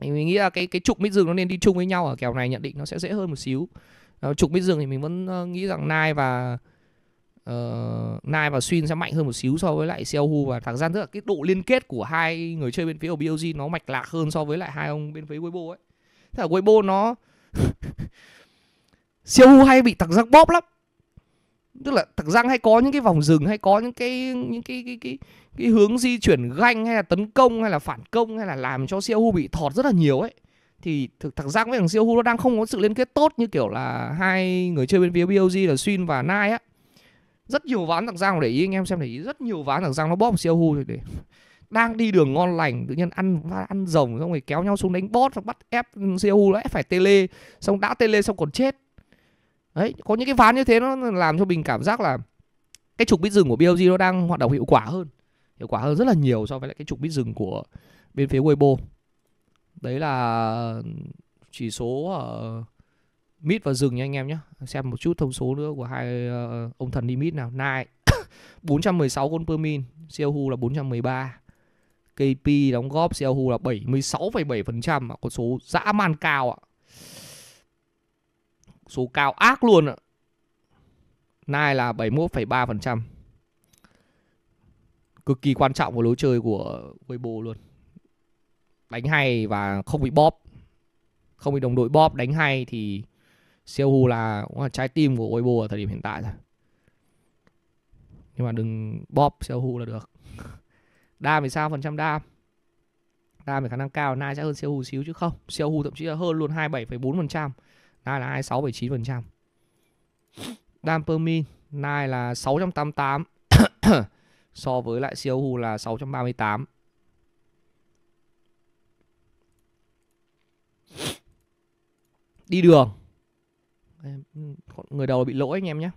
Thì mình nghĩ là cái cái trục mid rừng nó nên đi chung với nhau ở kèo này, nhận định nó sẽ dễ hơn một xíu. Trục mid rừng thì mình vẫn nghĩ rằng Nai và uh, Nai và Xuyên sẽ mạnh hơn một xíu so với lại Seo Hu và Tarzan. Tức là cái độ liên kết của hai người chơi bên phía của bê lờ giê nó mạch lạc hơn so với lại hai ông bên phía Weibo ấy. Thế là Weibo nó Seo Hu hay bị Tarzan bóp lắm. Tức là Tarzan hay có những cái vòng rừng, hay có những cái những cái cái cái, cái hướng di chuyển ganh hay là tấn công hay là phản công hay là làm cho Seo Hu bị thọt rất là nhiều ấy. Thì thực Tạc Giang với thằng Seo Hu nó đang không có sự liên kết tốt như kiểu là hai người chơi bên phía bê lờ giê là Xuyên và Nai á. Rất nhiều ván Tạc Giang, để ý anh em xem để ý, rất nhiều ván Tạc Giang nó bóp Seo Hu để đang đi đường ngon lành tự nhiên ăn ăn rồng, xong rồi kéo nhau xuống đánh bot, xong bắt ép Seo Hu nó ép phải tele, xong đã tele xong còn chết. Đấy, có những cái ván như thế nó làm cho mình cảm giác là cái trục bít rừng của bê lờ giê nó đang hoạt động hiệu quả hơn. Hiệu quả hơn rất là nhiều so với lại cái trục bít rừng của bên phía Weibo. Đấy là chỉ số ở mid và rừng nha anh em nhé. Xem một chút thông số nữa của hai uh, ông thần đi mid nào. Nai bốn trăm mười sáu con per min, Seo Hu là bốn trăm mười ba. ca pê đóng góp Seo Hu là bảy mươi sáu phẩy bảy phần trăm, con số dã man cao ạ. Số cao ác luôn ạ. Nai là bảy mươi mốt phẩy ba phần trăm. Cực kỳ quan trọng vào lối chơi của Weibo luôn. Đánh hay và không bị bóp, không bị đồng đội bóp, đánh hay thì Seo Hu là, là trái tim của Weibo ở thời điểm hiện tại rồi. Nhưng mà đừng bóp Seo Hu là được. Đam thì sao? Phần trăm đam, đam thì khả năng cao Nai sẽ hơn Seo Hu xíu chứ không. Seo Hu thậm chí là hơn luôn hai mươi bảy phẩy bốn phần trăm, Nai là hai mươi sáu phẩy chín phần trăm. Đam per min Nai là sáu trăm tám mươi tám so với lại Seo Hu là sáu trăm ba mươi tám. Đi đường người đầu bị lỗi anh em nhé.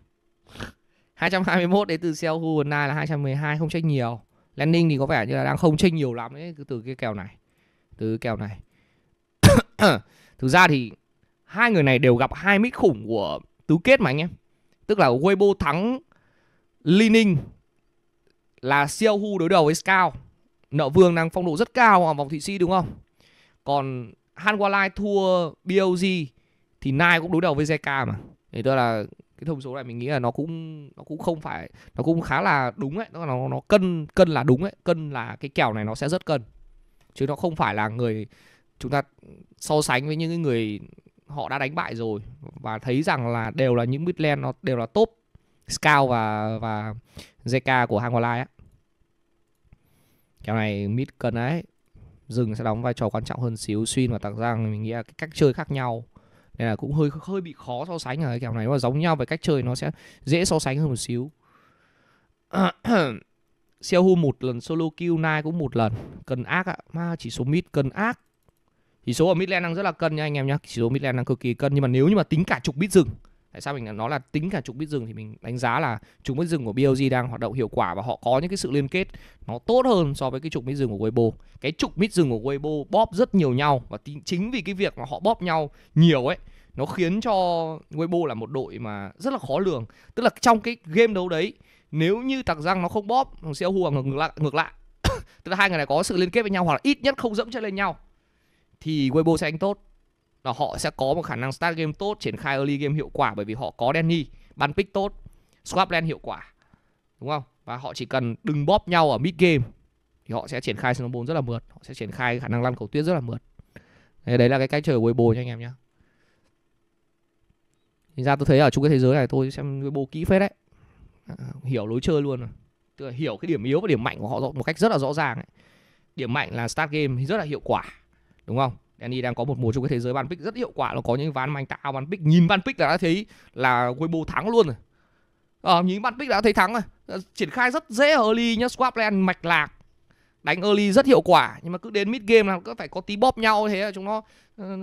Hai trăm hai mươi mốt đến từ Seo Hu, Nai là hai trăm mười hai, không trách nhiều. Landing thì có vẻ như là đang không chênh nhiều lắm đấy, từ cái kèo này, từ cái kèo này. Thực ra thì hai người này đều gặp hai mít khủng của tứ kết mà anh em. Tức là Weibo thắng Li Ninh là Seo Hu đối đầu với Scout, nợ vương đang phong độ rất cao ở vòng thụy sĩ đúng không? Còn Hanwha Life thua bê lờ giê thì Nai cũng đối đầu với Zeka mà. Thì tức là cái thông số này mình nghĩ là nó cũng nó cũng không phải, nó cũng khá là đúng ấy, nó nó, nó cân cân là đúng ấy, cân là cái kèo này nó sẽ rất cân. Chứ nó không phải là người chúng ta so sánh với những người họ đã đánh bại rồi và thấy rằng là đều là những midland, nó đều là top Scout và và Zeka của Hanwha Life ấy. Kèo này mid cân ấy, rừng sẽ đóng vai trò quan trọng hơn xíu. Xuyên và Tạc Giang mình nghĩ là cái cách chơi khác nhau nên là cũng hơi hơi bị khó so sánh ở cái kèo này. Nó giống nhau về cách chơi nó sẽ dễ so sánh hơn một xíu. Seo Hu một lần solo kill, Nai cũng một lần. Cần ác ạ, mà chỉ số mid cần ác. Chỉ số ở midland đang rất là cân nha anh em nhá. Chỉ số midland đang cực kỳ cân, nhưng mà nếu như mà tính cả trục bít rừng, tại sao mình nói là tính cả trục bít rừng thì mình đánh giá là trục bít rừng của bê lờ giê đang hoạt động hiệu quả và họ có những cái sự liên kết nó tốt hơn so với cái trục bít rừng của Weibo. Cái trục bít rừng của Weibo bóp rất nhiều nhau và chính vì cái việc mà họ bóp nhau nhiều ấy, nó khiến cho Weibo là một đội mà rất là khó lường. Tức là trong cái game đấu đấy, nếu như Tạc Giang nó không bóp, thằng Seo Hu ngược lại, ngược lại. Tức là hai người này có sự liên kết với nhau hoặc là ít nhất không dẫm chân lên nhau thì Weibo sẽ đánh tốt. Là họ sẽ có một khả năng start game tốt, triển khai early game hiệu quả bởi vì họ có Danny, bắn pick tốt, swap lane hiệu quả, đúng không? Và họ chỉ cần đừng bóp nhau ở mid game thì họ sẽ triển khai snowball rất là mượt, họ sẽ triển khai khả năng lăn cầu tuyết rất là mượt. Đấy là cái cách chơi của Weibo nha anh em nhé. Thì ra tôi thấy ở chung cái thế giới này tôi xem Weibo kỹ phết đấy, à, hiểu lối chơi luôn rồi. Tức là hiểu cái điểm yếu và điểm mạnh của họ một cách rất là rõ ràng ấy. Điểm mạnh là start game thì rất là hiệu quả, đúng không? Danny đang có một mùa trong cái thế giới ban pick rất hiệu quả, nó có những ván manh tạo ban pick, nhìn ban pick là đã thấy là Weibo thắng luôn rồi. Ờ, nhìn ban pick đã thấy thắng rồi. Triển khai rất dễ ở early nhá, swap lane mạch lạc, đánh early rất hiệu quả, nhưng mà cứ đến mid game là cứ phải có tí bóp nhau thế là chúng nó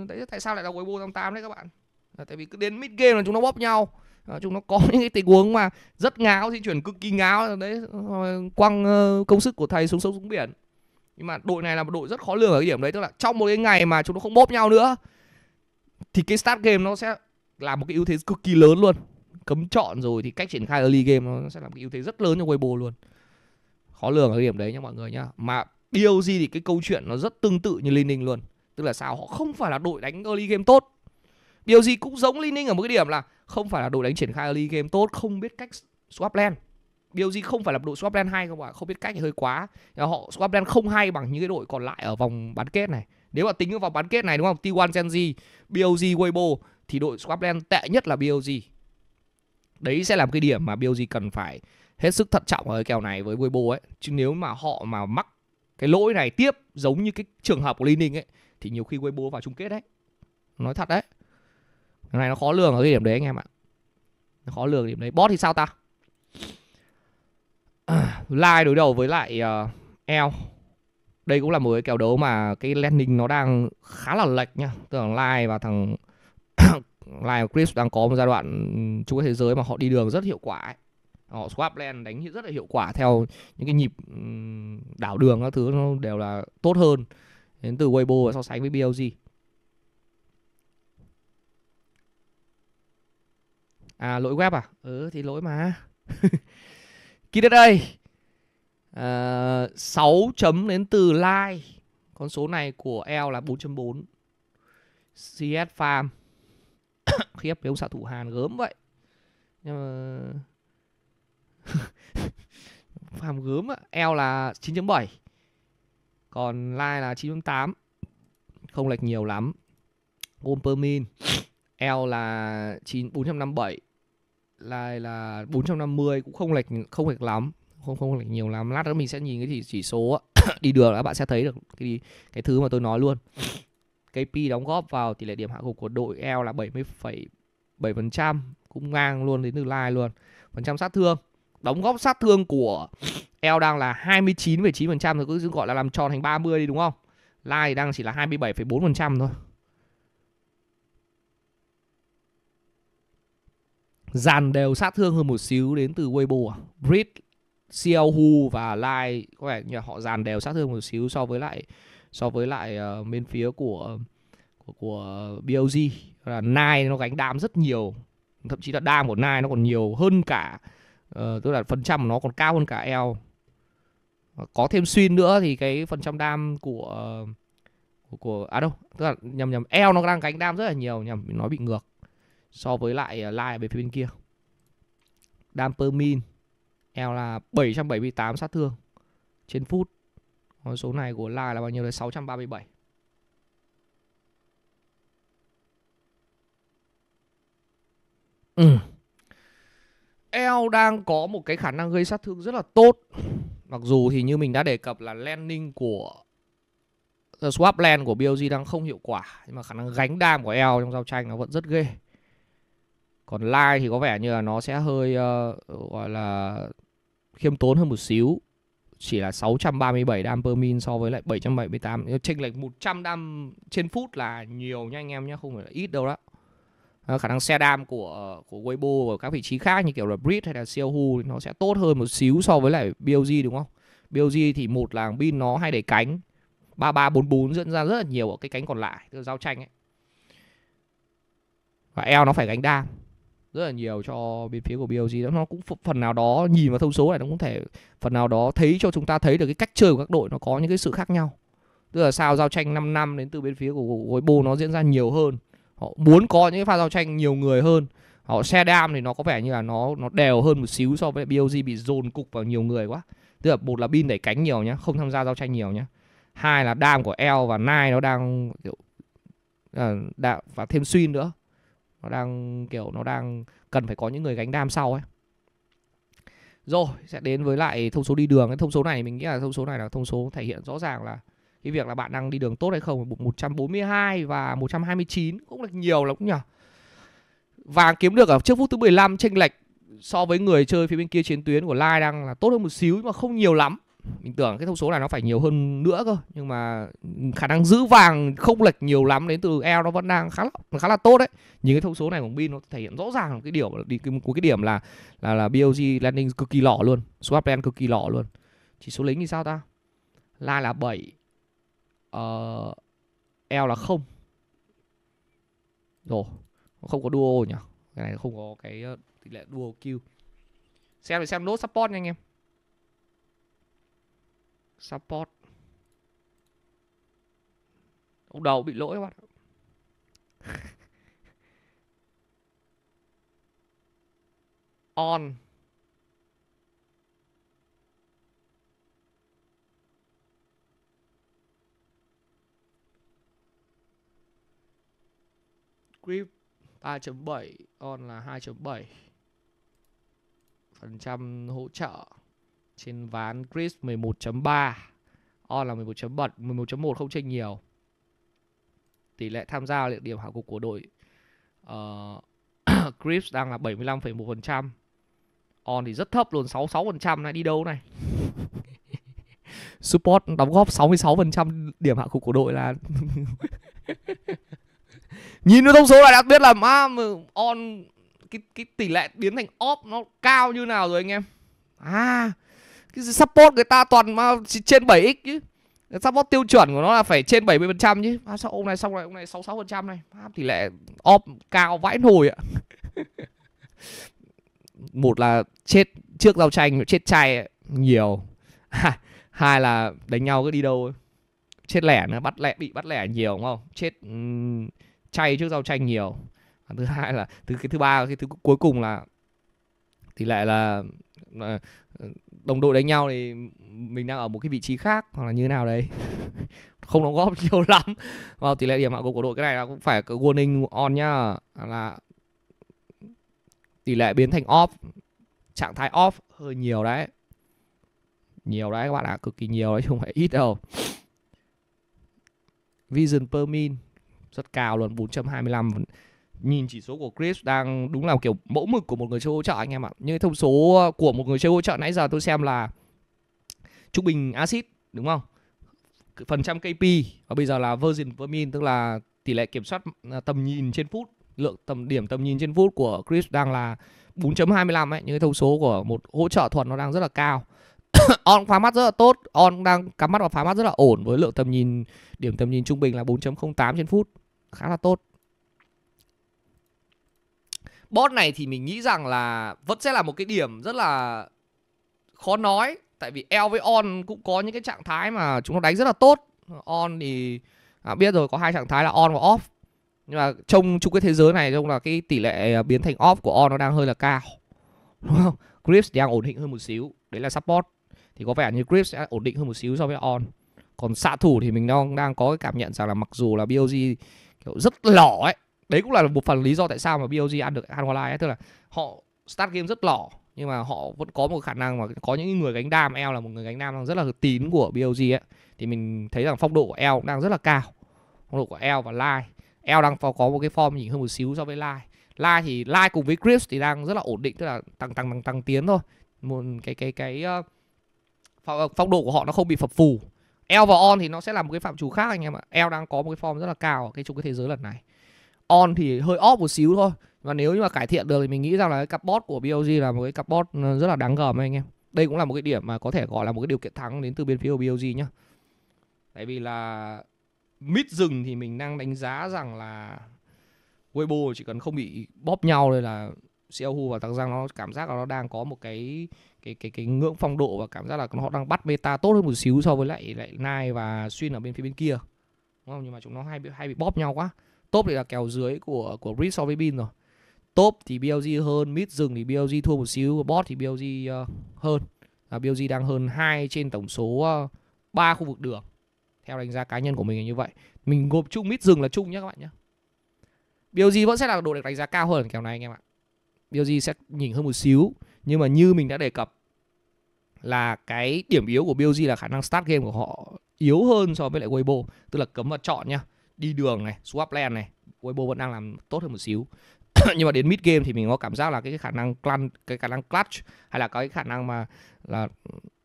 đấy, tại sao lại là Weibo tám tám đấy các bạn? Là tại vì cứ đến mid game là chúng nó bóp nhau. À, chúng nó có những cái tình huống mà rất ngáo, di chuyển cực kỳ ngáo đấy, quăng công sức của thầy xuống sông xuống biển. Nhưng mà đội này là một đội rất khó lường ở cái điểm đấy. Tức là trong một cái ngày mà chúng nó không bóp nhau nữa thì cái start game nó sẽ là một cái ưu thế cực kỳ lớn luôn. Cấm chọn rồi thì cách triển khai early game nó sẽ là một cái ưu thế rất lớn cho Weibo luôn. Khó lường ở cái điểm đấy nha mọi người nhá. Mà bê lờ giê thì cái câu chuyện nó rất tương tự như Li Ninh luôn. Tức là sao? Họ không phải là đội đánh early game tốt. bê lờ giê cũng giống Li Ninh ở một cái điểm là không phải là đội đánh triển khai early game tốt, không biết cách swap lane. bê lờ giê không phải là đội swap lane hay không ạ? Không biết cách thì hơi quá. Họ swap lane không hay bằng những cái đội còn lại ở vòng bán kết này. Nếu mà tính vào vòng bán kết này đúng không? tê một, Gen.G, bê lờ giê, Weibo thì đội swap lane tệ nhất là bê lờ giê. Đấy sẽ là một cái điểm mà bê lờ giê cần phải hết sức thận trọng ở kèo này với Weibo ấy. Chứ nếu mà họ mà mắc cái lỗi này tiếp giống như cái trường hợp của Li Ninh ấy thì nhiều khi Weibo vào chung kết đấy. Nói thật đấy. Cái này nó khó lường ở cái điểm đấy anh em ạ. Nó khó lường điểm đấy. Bot thì sao ta? Lai đối đầu với lại uh, L. Đây cũng là một cái kèo đấu mà cái landing nó đang khá là lệch nha. Tưởng Lai và thằng Lai và Crisp đang có một giai đoạn chung kết thế giới mà họ đi đường rất hiệu quả ấy. Họ swap lane đánh rất là hiệu quả theo những cái nhịp đảo đường các thứ, nó đều là tốt hơn đến từ Weibo và so sánh với bê lờ giê. À, lỗi web à? Ừ thì lỗi mà. Ký đến đây à, sáu chấm đến từ Lai. Con số này của L là bốn chấm bốn. xê ét farm. Khiếp, với ông xạ thủ Hàn gớm vậy. Nhưng mà farm gớm ạ. L là chín chấm bảy. Còn Lai là chín chấm tám. Không lệch nhiều lắm. Gold per min L là bốn trăm năm mươi bảy, Lai là bốn trăm năm mươi, cũng không lệch không lệch lắm, không không lệch nhiều lắm. Lát nữa mình sẽ nhìn cái chỉ, chỉ số đi đường là các bạn sẽ thấy được cái cái thứ mà tôi nói luôn. ca pê đóng góp vào tỷ lệ điểm hạ gục của đội L là bảy mươi phẩy bảy phần trăm, cũng ngang luôn đến từ Lai luôn. Phần trăm sát thương, đóng góp sát thương của L đang là hai mươi chín phẩy chín phần trăm rồi, cứ gọi là làm tròn thành ba mươi đi đúng không? Lai đang chỉ là hai mươi bảy phẩy bốn phần trăm thôi. Dàn đều sát thương hơn một xíu đến từ Weibo à? Brit, Seo Hu và Lai có vẻ như họ dàn đều sát thương một xíu so với lại so với lại uh, bên phía của của, của bê lờ giê là Nai, nó gánh đam rất nhiều, thậm chí là đam của Nai nó còn nhiều hơn cả uh, tức là phần trăm của nó còn cao hơn cả L. Có thêm Xuyên nữa thì cái phần trăm đam của uh, của, của à đâu, tức là nhầm nhầm L nó đang gánh đam rất là nhiều, nhầm nói bị ngược. So với lại Lai về phía bên kia, đam per min L là bảy trăm bảy mươi tám sát thương trên phút. Con số này của Lai là bao nhiêu đấy? Sáu trăm ba mươi bảy. ừ. L đang có một cái khả năng gây sát thương rất là tốt. Mặc dù thì như mình đã đề cập là landing của swap land của bê lờ giê đang không hiệu quả, nhưng mà khả năng gánh đam của L trong giao tranh nó vẫn rất ghê. Còn Lai thì có vẻ như là nó sẽ hơi uh, gọi là khiêm tốn hơn một xíu. Chỉ là sáu trăm ba mươi bảy đam per min so với lại bảy trăm bảy mươi tám. Chênh lệch một trăm đam trên phút là nhiều nha anh em nhé, không phải là ít đâu đó. À, khả năng xe đam của của Weibo ở các vị trí khác như kiểu là Brit hay là Xiaohu nó sẽ tốt hơn một xíu so với lại bê lờ giê đúng không? bê lờ giê thì một là Bin nó hay để cánh ba ba bốn bốn dẫn ra rất là nhiều ở cái cánh còn lại, từ giao tranh ấy. Và L nó phải gánh đam rất là nhiều cho bên phía của bê lờ giê đó. Nó cũng phần nào đó nhìn vào thông số này, nó cũng thể phần nào đó thấy cho chúng ta thấy được cái cách chơi của các đội nó có những cái sự khác nhau. Tức là sao giao tranh năm năm đến từ bên phía của Weibo nó diễn ra nhiều hơn. Họ muốn có những cái pha giao tranh nhiều người hơn. Họ xe đam thì nó có vẻ như là nó nó đều hơn một xíu so với bê lờ giê bị dồn cục vào nhiều người quá. Tức là một là Bin đẩy cánh nhiều nhá, không tham gia giao tranh nhiều nhá. Hai là đam của L và Nai nó đang kiểu à, đạ, và thêm Xuyên nữa. Nó đang kiểu nó đang cần phải có những người gánh đam sau ấy. Rồi sẽ đến với lại thông số đi đường. Cái thông số này mình nghĩ là thông số này là thông số thể hiện rõ ràng là cái việc là bạn đang đi đường tốt hay không. Một trăm bốn mươi hai và một trăm hai mươi chín cũng là nhiều lắm nhỉ. Và kiếm được ở trước phút thứ mười lăm, chênh lệch so với người chơi phía bên kia chiến tuyến của Lai đang là tốt hơn một xíu, nhưng mà không nhiều lắm. Mình tưởng cái thông số này nó phải nhiều hơn nữa cơ, nhưng mà khả năng giữ vàng không lệch nhiều lắm đến từ L nó vẫn đang khá là, khá là tốt đấy. Nhìn cái thông số này của Bin nó thể hiện rõ ràng cái điểm đi cái, cái điểm là là là bê lờ giê landing cực kỳ lỏ luôn, swap land cực kỳ lỏ luôn. Chỉ số lính thì sao ta? Lai là bảy, uh, L là không. Rồi, không có duo nhỉ? Cái này không có cái tỷ lệ duo kill. Xem xem nốt support nha anh em. Support ông đầu bị lỗi các bạn. On Crisp ba chấm bảy, On là hai chấm bảy. Phần trăm hỗ trợ trên ván Crisp mười một chấm ba, On là mười một chấm bảy, mười một chấm một, không chênh nhiều. Tỷ lệ tham gia địa điểm hạ gục của đội uh, Crisp đang là bảy mươi lăm phẩy một phần trăm. On thì rất thấp luôn, sáu mươi sáu phần trăm này, đi đâu này. Support đóng góp sáu mươi sáu phần trăm điểm hạ gục của đội là Nhìn được thông số này đã biết là má On cái cái tỷ lệ biến thành off nó cao như nào rồi anh em. À, cái support người ta toàn mà trên bảy x chứ. Support tiêu chuẩn của nó là phải trên bảy mươi phần trăm chứ. À, sao ông này xong rồi, ông này sáu mươi sáu phần trăm này. À, tỷ lệ off cao vãi nồi ạ. Một là chết trước giao tranh chết chay nhiều. À, hai là đánh nhau cứ đi đâu ấy. Chết lẻ nữa, bắt lẻ bị bắt lẻ nhiều đúng không? Chết um, chay trước giao tranh nhiều. À, thứ hai là thứ cái thứ ba cái thứ cuối cùng là tỷ lệ là đồng đội đánh nhau thì mình đang ở một cái vị trí khác hoặc là như thế nào đấy. Không đóng góp nhiều lắm vào tỷ lệ điểm hạ gục của đội. Cái này là cũng phải warning On nhá, là tỷ lệ biến thành off, trạng thái off hơi nhiều đấy. Nhiều đấy các bạn ạ, à, cực kỳ nhiều đấy chứ không phải ít đâu. Vision per min rất cao luôn, bốn trăm hai mươi lăm. Nhìn chỉ số của Crisp đang đúng là kiểu mẫu mực của một người chơi hỗ trợ anh em ạ. Như thông số của một người chơi hỗ trợ nãy giờ tôi xem là trung bình acid đúng không? Phần trăm ca pê và bây giờ là version per min, tức là tỷ lệ kiểm soát tầm nhìn trên phút, lượng tầm điểm tầm nhìn trên phút của Crisp đang là bốn chấm hai mươi lăm ấy. Như thông số của một hỗ trợ thuần nó đang rất là cao. On phá mắt rất là tốt, On đang cắm mắt và phá mắt rất là ổn với lượng tầm nhìn, điểm tầm nhìn trung bình là bốn chấm không tám trên phút, khá là tốt. Bot này thì mình nghĩ rằng là vẫn sẽ là một cái điểm rất là khó nói. Tại vì L với On cũng có những cái trạng thái mà chúng nó đánh rất là tốt. On thì à, biết rồi, có hai trạng thái là On và Off. Nhưng mà trong chung cái thế giới này, trong là cái tỷ lệ biến thành Off của On nó đang hơi là cao, đúng không? Crisp thì đang ổn định hơn một xíu. Đấy là support. Thì có vẻ như Crisp sẽ ổn định hơn một xíu so với On. Còn xạ thủ thì mình đang, đang có cái cảm nhận rằng là mặc dù là bê ô giê kiểu rất lỏ ấy. Đấy cũng là một phần lý do tại sao mà bê ô giê ăn được Hanwha Life ấy. Tức là họ start game rất lỏ, nhưng mà họ vẫn có một khả năng mà có những người gánh đam. L là một người gánh đam rất là tín của bê ô giê ấy. Thì mình thấy rằng phong độ của L cũng đang rất là cao. Phong độ của L và Lai, L đang có một cái form nhìn hơn một xíu so với Lai. Lai thì Lai cùng với Crisp thì đang rất là ổn định, tức là tăng tăng tăng tăng tiến thôi. Một cái cái cái uh, phong độ của họ nó không bị phập phù. L và On thì nó sẽ là một cái phạm trù khác anh em ạ. L đang có một cái form rất là cao ở cái chung cái thế giới lần này. On thì hơi off một xíu thôi. Và nếu như mà cải thiện được thì mình nghĩ rằng là cái cặp bot của bê ô giê là một cái cặp bot rất là đáng gờm anh em. Đây cũng là một cái điểm mà có thể gọi là một cái điều kiện thắng đến từ bên phía của bê ô giê nhá. Tại vì là mid rừng thì mình đang đánh giá rằng là Weibo chỉ cần không bị bóp nhau thôi là Seo Hu và Tạc Giang nó cảm giác là nó đang có một cái cái cái cái ngưỡng phong độ và cảm giác là họ đang bắt meta tốt hơn một xíu so với lại lại Nai và Xuyên ở bên phía bên kia. Đúng không? Nhưng mà chúng nó hay bị hay bị bóp nhau quá. Top thì là kèo dưới của của Brit so với Bin rồi. Top thì bê ô giê hơn, mid rừng thì bê ô giê thua một xíu, bot thì bê ô giê uh, hơn. Và bê ô giê đang hơn hai trên tổng số uh, ba khu vực đường. Theo đánh giá cá nhân của mình là như vậy. Mình gộp chung mid rừng là chung nhé các bạn nhé. bê ô giê vẫn sẽ là đội được đánh giá cao hơn kèo này anh em ạ. bê ô giê sẽ nhỉnh hơn một xíu, nhưng mà như mình đã đề cập là cái điểm yếu của bê ô giê là khả năng start game của họ yếu hơn so với lại Weibo, tức là cấm và chọn nhá. Đi đường này, swap lane này, Weibo vẫn đang làm tốt hơn một xíu. Nhưng mà đến mid game thì mình có cảm giác là cái khả năng clan, cái khả năng clutch hay là cái khả năng mà là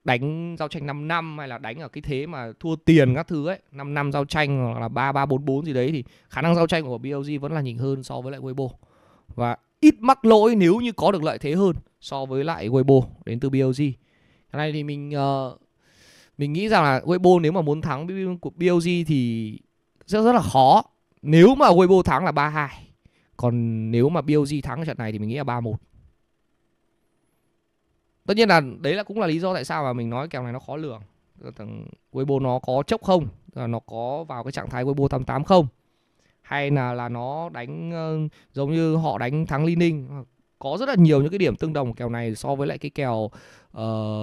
đánh giao tranh năm năm hay là đánh ở cái thế mà thua tiền các thứ ấy, năm năm giao tranh hoặc là ba ba bốn bốn gì đấy thì khả năng giao tranh của bê ô giê vẫn là nhỉnh hơn so với lại Weibo. Và ít mắc lỗi nếu như có được lợi thế hơn so với lại Weibo đến từ bê ô giê. Cái này thì mình uh, mình nghĩ rằng là Weibo nếu mà muốn thắng của bê ô giê thì rất rất là khó. Nếu mà Weibo thắng là ba hai. Còn nếu mà bê ô giê thắng trận này thì mình nghĩ là ba một. Tất nhiên là đấy là cũng là lý do tại sao mà mình nói kèo này nó khó lường. Thằng Weibo nó có chốc không, nó có vào cái trạng thái Weibo tám tám không, hay là là nó đánh uh, giống như họ đánh thắng Li Ninh. Có rất là nhiều những cái điểm tương đồng kèo này so với lại cái kèo uh,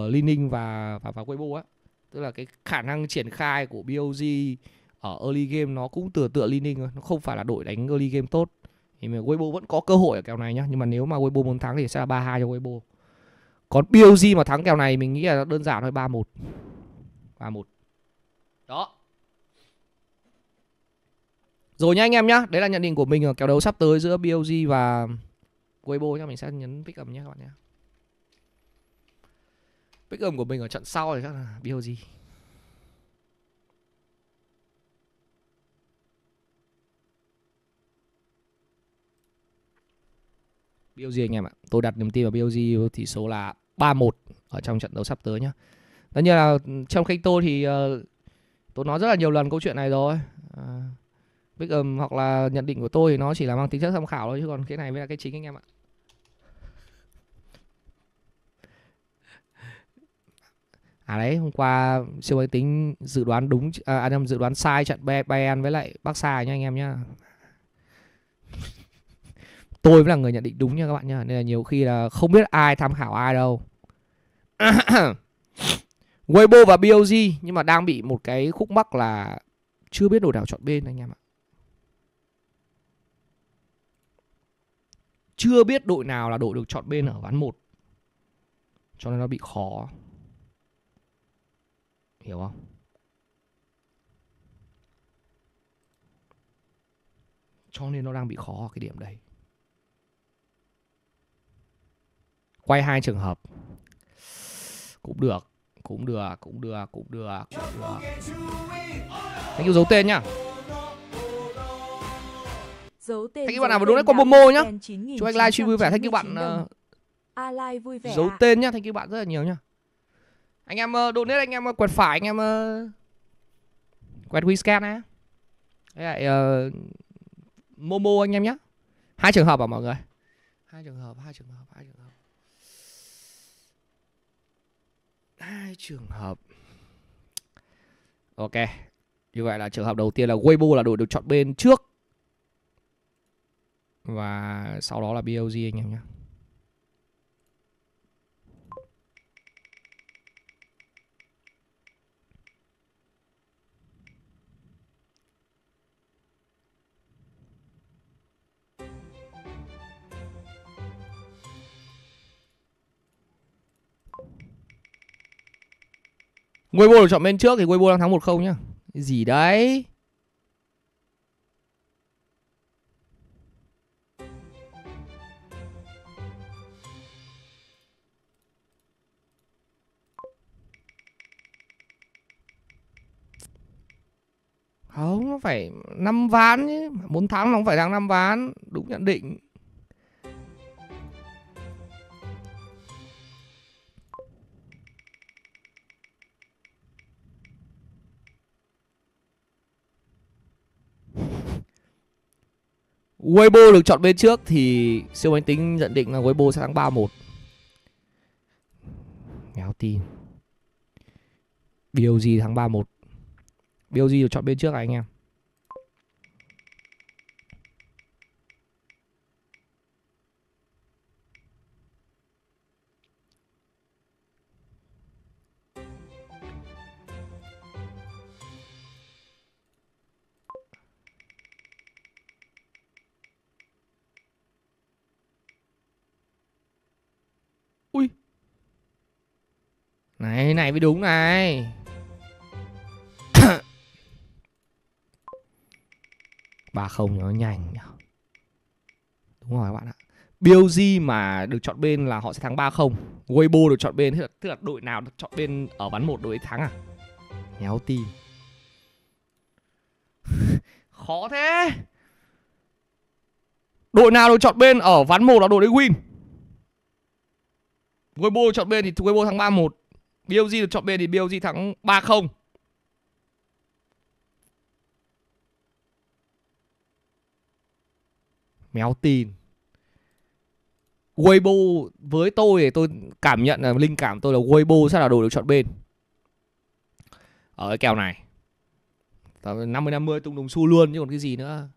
Li Ninh và, và, và Weibo á. Tức là cái khả năng triển khai của bê ô giê ở early game nó cũng tựa tựa Li Ninh thôi. Nó không phải là đội đánh early game tốt. Thì mà Weibo vẫn có cơ hội ở kèo này nhá. Nhưng mà nếu mà Weibo muốn thắng thì sẽ là ba hai cho Weibo. Còn bê ô giê mà thắng kèo này mình nghĩ là đơn giản thôi, ba một. ba một. Đó. Rồi nha anh em nhá. Đấy là nhận định của mình ở kèo đấu sắp tới giữa bê ô giê và Weibo nhá. Mình sẽ nhấn pick âm nhé các bạn nhá. Pick âm của mình ở trận sau thì chắc là bê ô giê. bê ô giê anh em ạ. Tôi đặt niềm tin vào bê ô giê tỷ số là ba một ở trong trận đấu sắp tới nhá. Tất nhiên là trong kênh tôi thì uh, tôi nói rất là nhiều lần câu chuyện này rồi. Uh, Big um, hoặc là nhận định của tôi thì nó chỉ là mang tính chất tham khảo thôi, chứ còn cái này mới là cái chính anh em ạ. À đấy, hôm qua siêu máy tính dự đoán đúng à, dự đoán sai trận Bayern với lại Barca nha anh em nhá. Tôi mới là người nhận định đúng nha các bạn nhá, nên là nhiều khi là không biết ai tham khảo ai đâu. Weibo và bê ô giê nhưng mà đang bị một cái khúc mắc là chưa biết đồ đảo chọn bên anh em ạ. Chưa biết đội nào là đội được chọn bên ở ván một, cho nên nó bị khó. Hiểu không? Cho nên nó đang bị khó ở cái điểm đấy. Quay hai trường hợp cũng được, cũng được, cũng được, cũng được, cũng được. Thank you giấu tên nhá. Giấu tên. Thank you bạn nào mà đúng đấy combo mô nhá. Chúc anh live stream vui vẻ. Thank you bạn A Live vui vẻ. Giấu tên nhá. Thank you bạn rất là nhiều nhá. Anh em donate, anh em quẹt phải, anh em quẹt WeScan á. Đấy lại uh, Momo anh em nhé. Hai trường hợp à mọi người. Hai trường hợp, hai trường hợp, hai trường hợp. Hai trường hợp. Ok. Như vậy là trường hợp đầu tiên là Weibo là đội được chọn bên trước. Và sau đó là bê ô giê anh em nhé. Weibo chọn bên trước thì Weibo đang thắng một không nhá. Gì đấy? Không, nó phải năm ván chứ. Muốn thắng nó cũng phải thắng năm ván. Đúng nhận định. Weibo được chọn bên trước thì siêu máy tính nhận định là Weibo sẽ thắng ba một. Ngáo tin. bê ô giê thắng ba một. bê ô giê được chọn bên trước này anh em. Này, này mới đúng này. ba không nó nhanh nhỉ. Đúng rồi các bạn ạ. bê ô giê mà được chọn bên là họ sẽ thắng ba không. Weibo được chọn bên, tức là, tức là đội nào được chọn bên ở ván một đội ấy thắng à? Nhéo tim. Khó thế. Đội nào được chọn bên ở ván một là đội đấy win. Weibo chọn bên thì Weibo thắng ba một. bê ô giê được chọn bên thì bê ô giê thắng ba không. Méo tin. Weibo với tôi thì tôi cảm nhận là linh cảm tôi là Weibo sẽ là đội được chọn bên ở cái kèo này. năm mươi năm mươi tung đồng xu luôn chứ còn cái gì nữa.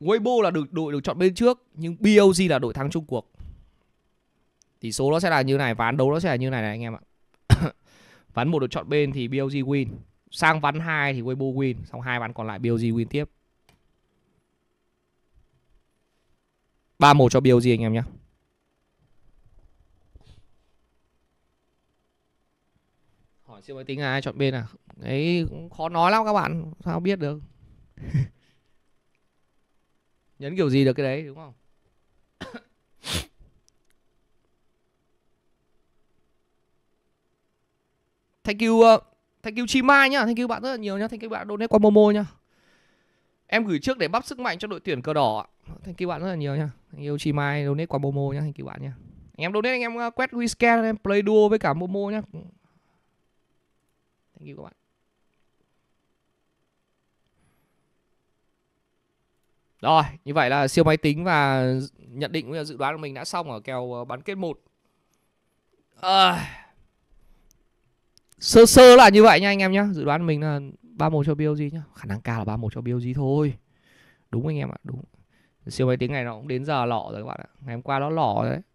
Weibo là được đội được chọn bên trước, nhưng bê ô giê là đội thắng chung cuộc. Tỷ số nó sẽ là như này, ván đấu nó sẽ là như này này anh em ạ. Ván một được chọn bên thì bê ô giê win. Sang ván hai thì Weibo win. Xong hai ván còn lại bê ô giê win tiếp. ba một cho bê ô giê anh em nhé. Hỏi siêu máy tính ai chọn bên à? Đấy cũng khó nói lắm các bạn. Sao biết được. Nhấn kiểu gì được cái đấy đúng không? Thank you, uh, thank you Chi Mai nhá, thank you bạn rất là nhiều nhá, thank you bạn donate qua Momo nhá. Em gửi trước để bắp sức mạnh cho đội tuyển cờ đỏ. Thank you bạn rất là nhiều nha. Thank you chị Mai donate qua Momo nha. Thank you bạn nha. Anh em donate, anh em quét WeScan, em play duo với cả Momo nhá. Thank you các bạn. Rồi, như vậy là siêu máy tính và nhận định và dự đoán của mình đã xong ở kèo bán kết một. À, sơ sơ là như vậy nha anh em nhá. Dự đoán của mình là ba một cho bê lờ giê nhá. Khả năng cao là ba một cho bê lờ giê thôi. Đúng anh em ạ, đúng. Siêu máy tính này nó cũng đến giờ lọ rồi các bạn ạ. Ngày hôm qua nó lọ đấy.